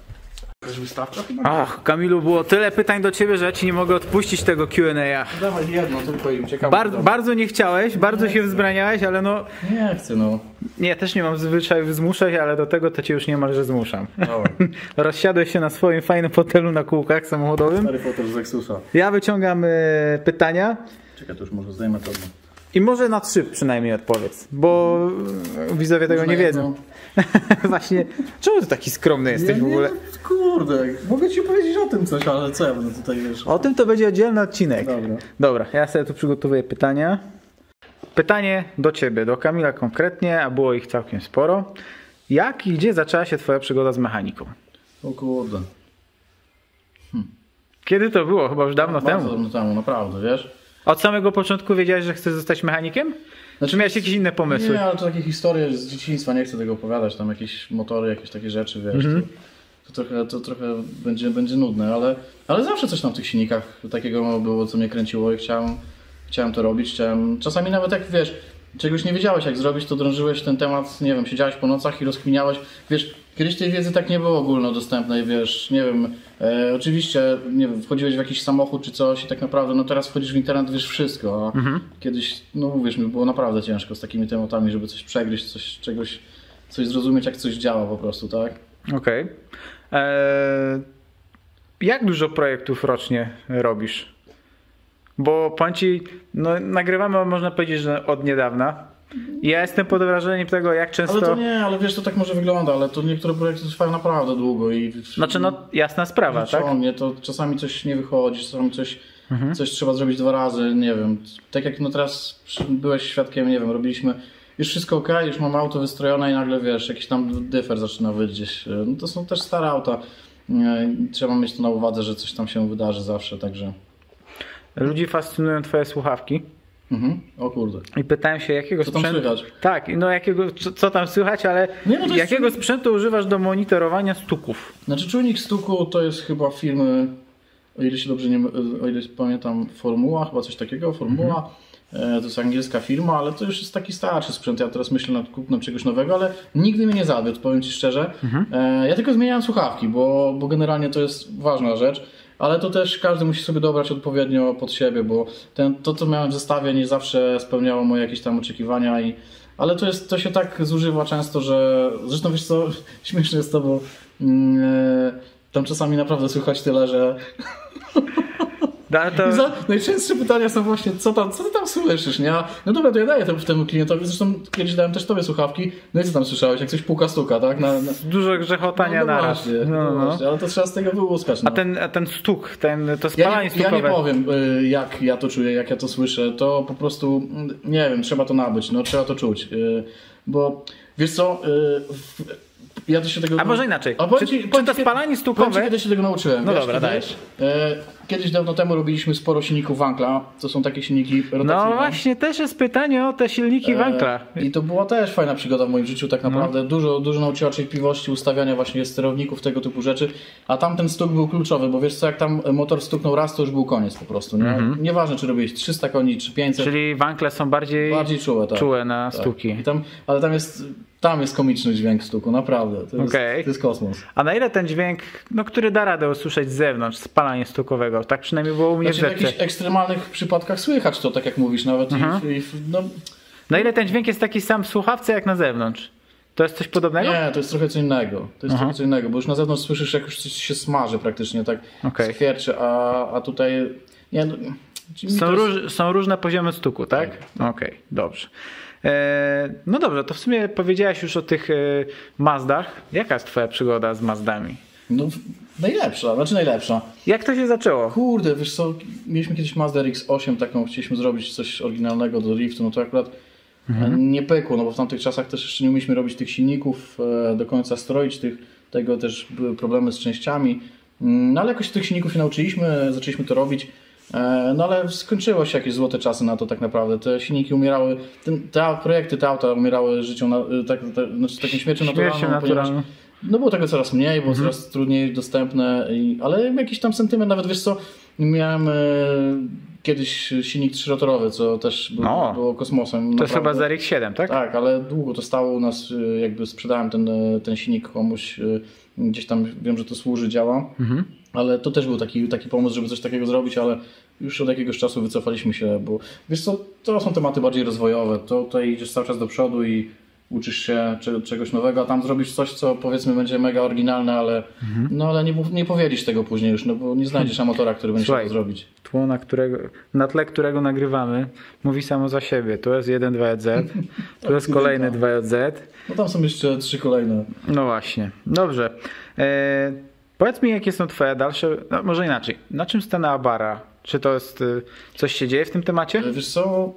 Ach, Kamilu, było tyle pytań do ciebie, że ja ci nie mogę odpuścić tego Q and A. Dawaj jedno, tylko im ciekawe. Bar bardzo nie chciałeś, bardzo nie się chcę. wzbraniałeś, ale no... Nie chcę, no. Nie, też nie mam zwyczaju zmuszać, ale do tego to cię już niemalże zmuszam. Rozsiadłeś się na swoim fajnym fotelu na kółkach samochodowym. Stary fotel z Exusa. Ja wyciągam y, pytania. Czekaj, to już może zdejmę to. I może na trzy przynajmniej odpowiedz, bo hmm. widzowie tego Można nie wiedzą. Właśnie, czemu ty taki skromny jesteś ja w ogóle? Nie, kurde, mogę ci powiedzieć o tym coś, ale co ja będę tutaj wiesz? O tym to będzie oddzielny odcinek. Dobra, Dobra ja sobie tu przygotowuję pytania. Pytanie do Ciebie, do Kamila konkretnie, a było ich całkiem sporo. Jak i gdzie zaczęła się Twoja przygoda z mechaniką? O kurde. Hm. Kiedy to było? Chyba już dawno no, temu. Dawno temu, naprawdę, wiesz? Od samego początku wiedziałeś, że chcesz zostać mechanikiem? Znaczy, czy miałeś jakieś inne pomysły? Nie, ale to takie historie z dzieciństwa, nie chcę tego opowiadać, tam jakieś motory, jakieś takie rzeczy, wiesz. Mm-hmm. To, to trochę, to trochę będzie, będzie nudne, ale, ale zawsze coś tam w tych silnikach takiego było, co mnie kręciło i chciałem, chciałem to robić, chciałem... Czasami nawet jak, wiesz, czegoś nie wiedziałeś jak zrobić, to drążyłeś ten temat, nie wiem, siedziałeś po nocach i rozkminiałeś, wiesz, kiedyś tej wiedzy tak nie było ogólnodostępnej, wiesz, nie wiem, e, oczywiście, nie wiem, wchodziłeś w jakiś samochód czy coś i tak naprawdę, no teraz wchodzisz w internet, wiesz wszystko, a mhm. kiedyś, no mówisz mi, było naprawdę ciężko z takimi tematami, żeby coś przegryźć, coś, czegoś, coś zrozumieć, jak coś działa po prostu, tak? Okej. Eee, jak dużo projektów rocznie robisz? Bo powiem Ci, no, nagrywamy, można powiedzieć, że od niedawna. Ja jestem pod wrażeniem tego, jak często... Ale to nie, ale wiesz, to tak może wygląda, ale to niektóre projekty trwają naprawdę długo i... Znaczy, no jasna sprawa, tak? To czasami coś nie wychodzi, czasami coś, mhm. coś trzeba zrobić dwa razy, nie wiem. Tak jak no teraz byłeś świadkiem, nie wiem, robiliśmy... Już wszystko ok, już mam auto wystrojone i nagle, wiesz, jakiś tam dyfer zaczyna wyjść gdzieś. No to są też stare auta. Trzeba mieć to na uwadze, że coś tam się wydarzy zawsze, także... Ludzi fascynują Twoje słuchawki. Mhm. O kurde. I pytałem się, jakiego sprzętu... Co tam słychać? Tak, no jakiego, co, co tam słychać, ale nie, no jakiego czujnik... sprzętu używasz do monitorowania stuków? Znaczy czujnik stuku to jest chyba firmy, o ile się dobrze nie... o ile pamiętam, Formuła, chyba coś takiego, Formuła. Mhm. To jest angielska firma, ale to już jest taki starszy sprzęt. Ja teraz myślę nad kupnem czegoś nowego, ale nigdy mnie nie zawiódł, powiem Ci szczerze. Mhm. Ja tylko zmieniałem słuchawki, bo, bo generalnie to jest ważna rzecz. Ale to też każdy musi sobie dobrać odpowiednio pod siebie, bo ten, to, co miałem w zestawie, nie zawsze spełniało moje jakieś tam oczekiwania. I, ale to, jest, to się tak zużywa często, że... Zresztą wiesz co, śmieszne jest to, bo yy, tam czasami naprawdę słychać tyle, że... To... Za, najczęstsze pytania są właśnie, co, tam, co ty tam słyszysz, nie? No dobra, to ja daję temu klientowi, zresztą kiedyś dałem też tobie słuchawki, no i co tam słyszałeś, jak coś puka stuka, tak? Na, na... Dużo grzechotania no, naraz. No, no, no. No, ale to trzeba z tego wyłuskać. No. A, ten, a ten stuk, ten, to spalanie ja nie, stukowe. Ja nie powiem, jak ja to czuję, jak ja to słyszę, to po prostu, nie wiem, trzeba to nabyć, no trzeba to czuć, bo wiesz co... Ja to się tego... A może inaczej, A czy, ci, czy to spalanie stukowe... Kiedyś się tego nauczyłem. No wiesz, dobra, dajesz. E, kiedyś dawno temu robiliśmy sporo silników Wankla, to są takie silniki rotacyjne. No właśnie, też jest pytanie o te silniki Wankla. E, I to była też fajna przygoda w moim życiu tak naprawdę. No. Dużo, dużo nauczyła cierpliwości, ustawiania właśnie sterowników, tego typu rzeczy. A tamten stuk był kluczowy, bo wiesz co, jak tam motor stuknął raz, to już był koniec po prostu. Nie? Mhm. Nieważne, czy robiłeś trzysta koni, czy pięćset. Czyli Wankle są bardziej, bardziej czułe, tak. czułe na tak. stuki. I tam, ale tam jest... Tam jest komiczny dźwięk stuku, naprawdę. To jest, okay. to jest kosmos. A na ile ten dźwięk, no, który da radę usłyszeć z zewnątrz, spalanie stukowego? Tak przynajmniej było u mnie znaczy, w, w jakichś ekstremalnych przypadkach słychać to, tak jak mówisz, nawet. Mhm. I, i, no... Na ile ten dźwięk jest taki sam w słuchawce, jak na zewnątrz? To jest coś podobnego? Nie, to jest trochę co innego. To jest Aha. trochę co innego, bo już na zewnątrz słyszysz, jak już coś się smaży praktycznie, tak okay. skwierczy, a, a tutaj... Nie, no, są, jest... róż, są różne poziomy stuku, tak? tak, tak. Okej, okay, dobrze. No dobrze, to w sumie powiedziałaś już o tych Mazdach. Jaka jest Twoja przygoda z Mazdami? No, najlepsza, znaczy najlepsza. Jak to się zaczęło? Kurde, wiesz co, mieliśmy kiedyś Mazdę R X osiem, taką chcieliśmy zrobić coś oryginalnego do driftu, no to akurat mhm. nie pykło, no bo w tamtych czasach też jeszcze nie umieliśmy robić tych silników, do końca stroić tych, tego też były problemy z częściami. No ale jakoś tych silników się nauczyliśmy, zaczęliśmy to robić. No ale skończyło się jakieś złote czasy na to tak naprawdę. Te silniki umierały, te projekty, te auta umierały życiu na, tak, tak, znaczy takim śmiercią naturalną, naturalną. Ponieważ, no było tego coraz mniej, było mhm. coraz trudniej dostępne, i, ale jakiś tam sentyment, nawet wiesz co, miałem e, kiedyś silnik trzyrotorowy, co też był, no. było kosmosem. To naprawdę. Jest chyba z R X siedem, tak? Tak, ale długo to stało u nas, jakby sprzedałem ten, ten silnik komuś, gdzieś tam wiem, że to służy, działa. Mhm. Ale to też był taki, taki pomysł, żeby coś takiego zrobić, ale już od jakiegoś czasu wycofaliśmy się, bo wiesz co, to są tematy bardziej rozwojowe, to tutaj idziesz cały czas do przodu i uczysz się czegoś nowego, a tam zrobisz coś, co powiedzmy będzie mega oryginalne, ale, mhm. no, ale nie, nie powiedzisz tego później już, no bo nie znajdziesz amatora, który będzie chciał to zrobić. Tło, na, którego, na tle którego nagrywamy, mówi samo za siebie. To jest jeden dwa J Z, to jest kolejny dwa J Z. No tam są jeszcze trzy kolejne. No właśnie, dobrze. E Powiedz mi, jakie są Twoje dalsze, no może inaczej, na czym stanęła bara? Czy to jest, coś się dzieje w tym temacie? Wiesz co,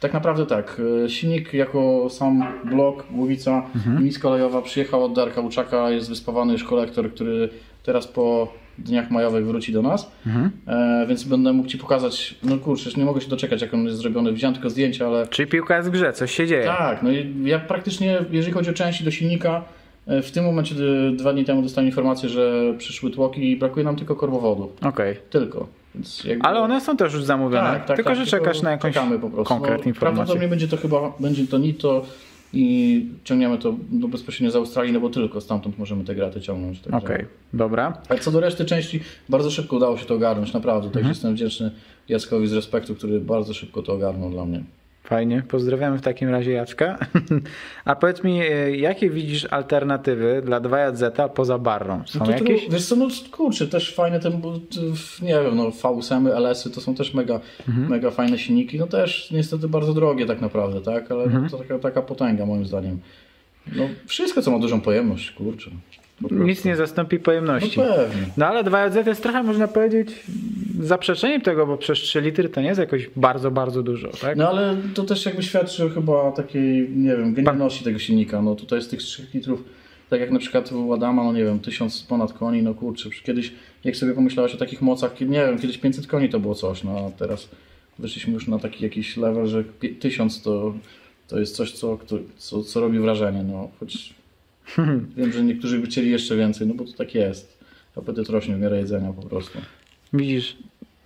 Tak naprawdę tak. Silnik jako sam blok, głowica, mhm. niskolejowa przyjechał od Darka Łuczaka, jest wyspawany już kolektor, który teraz po dniach majowych wróci do nas, mhm. e, więc będę mógł Ci pokazać, no kurczę, już nie mogę się doczekać, jak on jest zrobiony, widziałem tylko zdjęcia, ale... Czyli piłka jest w grze, coś się dzieje. Tak, no i ja praktycznie, jeżeli chodzi o części do silnika, w tym momencie dwa dni temu dostałem informację, że przyszły tłoki i brakuje nam tylko korbowodu. Okej. Okay. Tylko. Więc jakby... Ale one są też już zamówione, tak, tak, tylko tak, że tylko czekasz na jakąś konkretną informację. Prawdopodobnie będzie to chyba, będzie to Nito i ciągniemy to no, bezpośrednio z Australii, no bo tylko stamtąd możemy te graty ciągnąć. Okej, okay. Dobra. A co do reszty części, bardzo szybko udało się to ogarnąć, naprawdę. Mhm. Także jestem wdzięczny Jackowi z Respektu, który bardzo szybko to ogarnął dla mnie. Fajnie, pozdrawiamy w takim razie Jacka. A powiedz mi, jakie widzisz alternatywy dla dwa J Z poza barrą? Są no to, jakieś? Wiesz co, no kurczę, też fajne, ten, nie wiem, no V osiem, L S-y to są też mega, mhm. mega fajne silniki, no też niestety bardzo drogie tak naprawdę, tak? Ale mhm. to taka, taka potęga moim zdaniem. No wszystko, co ma dużą pojemność, kurczę. Nic nie zastąpi pojemności. No, pewnie. No ale dwa J Z jest trochę, można powiedzieć, zaprzeczeniem tego, bo przez trzy litry to nie jest jakoś bardzo, bardzo dużo, tak? No ale to też jakby świadczy chyba takiej, nie wiem, genialności tego silnika. No tutaj z tych trzech litrów, tak jak na przykład u Adama, no nie wiem, tysiąc ponad koni, no kurczę, kiedyś, jak sobie pomyślałeś o takich mocach, nie wiem, kiedyś pięćset koni to było coś, no a teraz wyszliśmy już na taki jakiś level, że tysiąc to, to jest coś, co, co, co robi wrażenie, no choć... Wiem, że niektórzy by chcieli jeszcze więcej, no bo to tak jest. Apetyt rośnie w miarę jedzenia po prostu. Widzisz,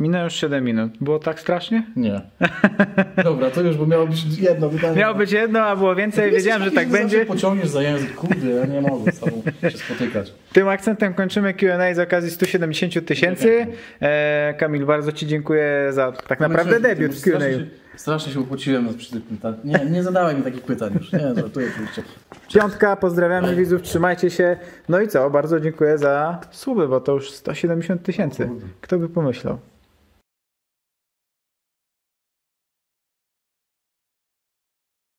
minęło już siedem minut. Było tak strasznie? Nie. Dobra, to już, bo miało być jedno pytanie. Miało być jedno, a było więcej, no wiedziałem, że tak będzie. Pociągniesz za język, kurde, ja nie mogę z tobą się spotykać. Tym akcentem kończymy Q and A z okazji stu siedemdziesięciu tysięcy. E, Kamil, bardzo Ci dziękuję za tak naprawdę debiut w Q and A. Strasznie się upociłem przy tych pytaniach. Nie, nie zadawaj mi takich pytań już. Nie, żartuję oczywiście. Piątka, pozdrawiamy Bye. widzów, trzymajcie się. No i co, bardzo dziękuję za słupy, bo to już sto siedemdziesiąt tysięcy. Kto by pomyślał?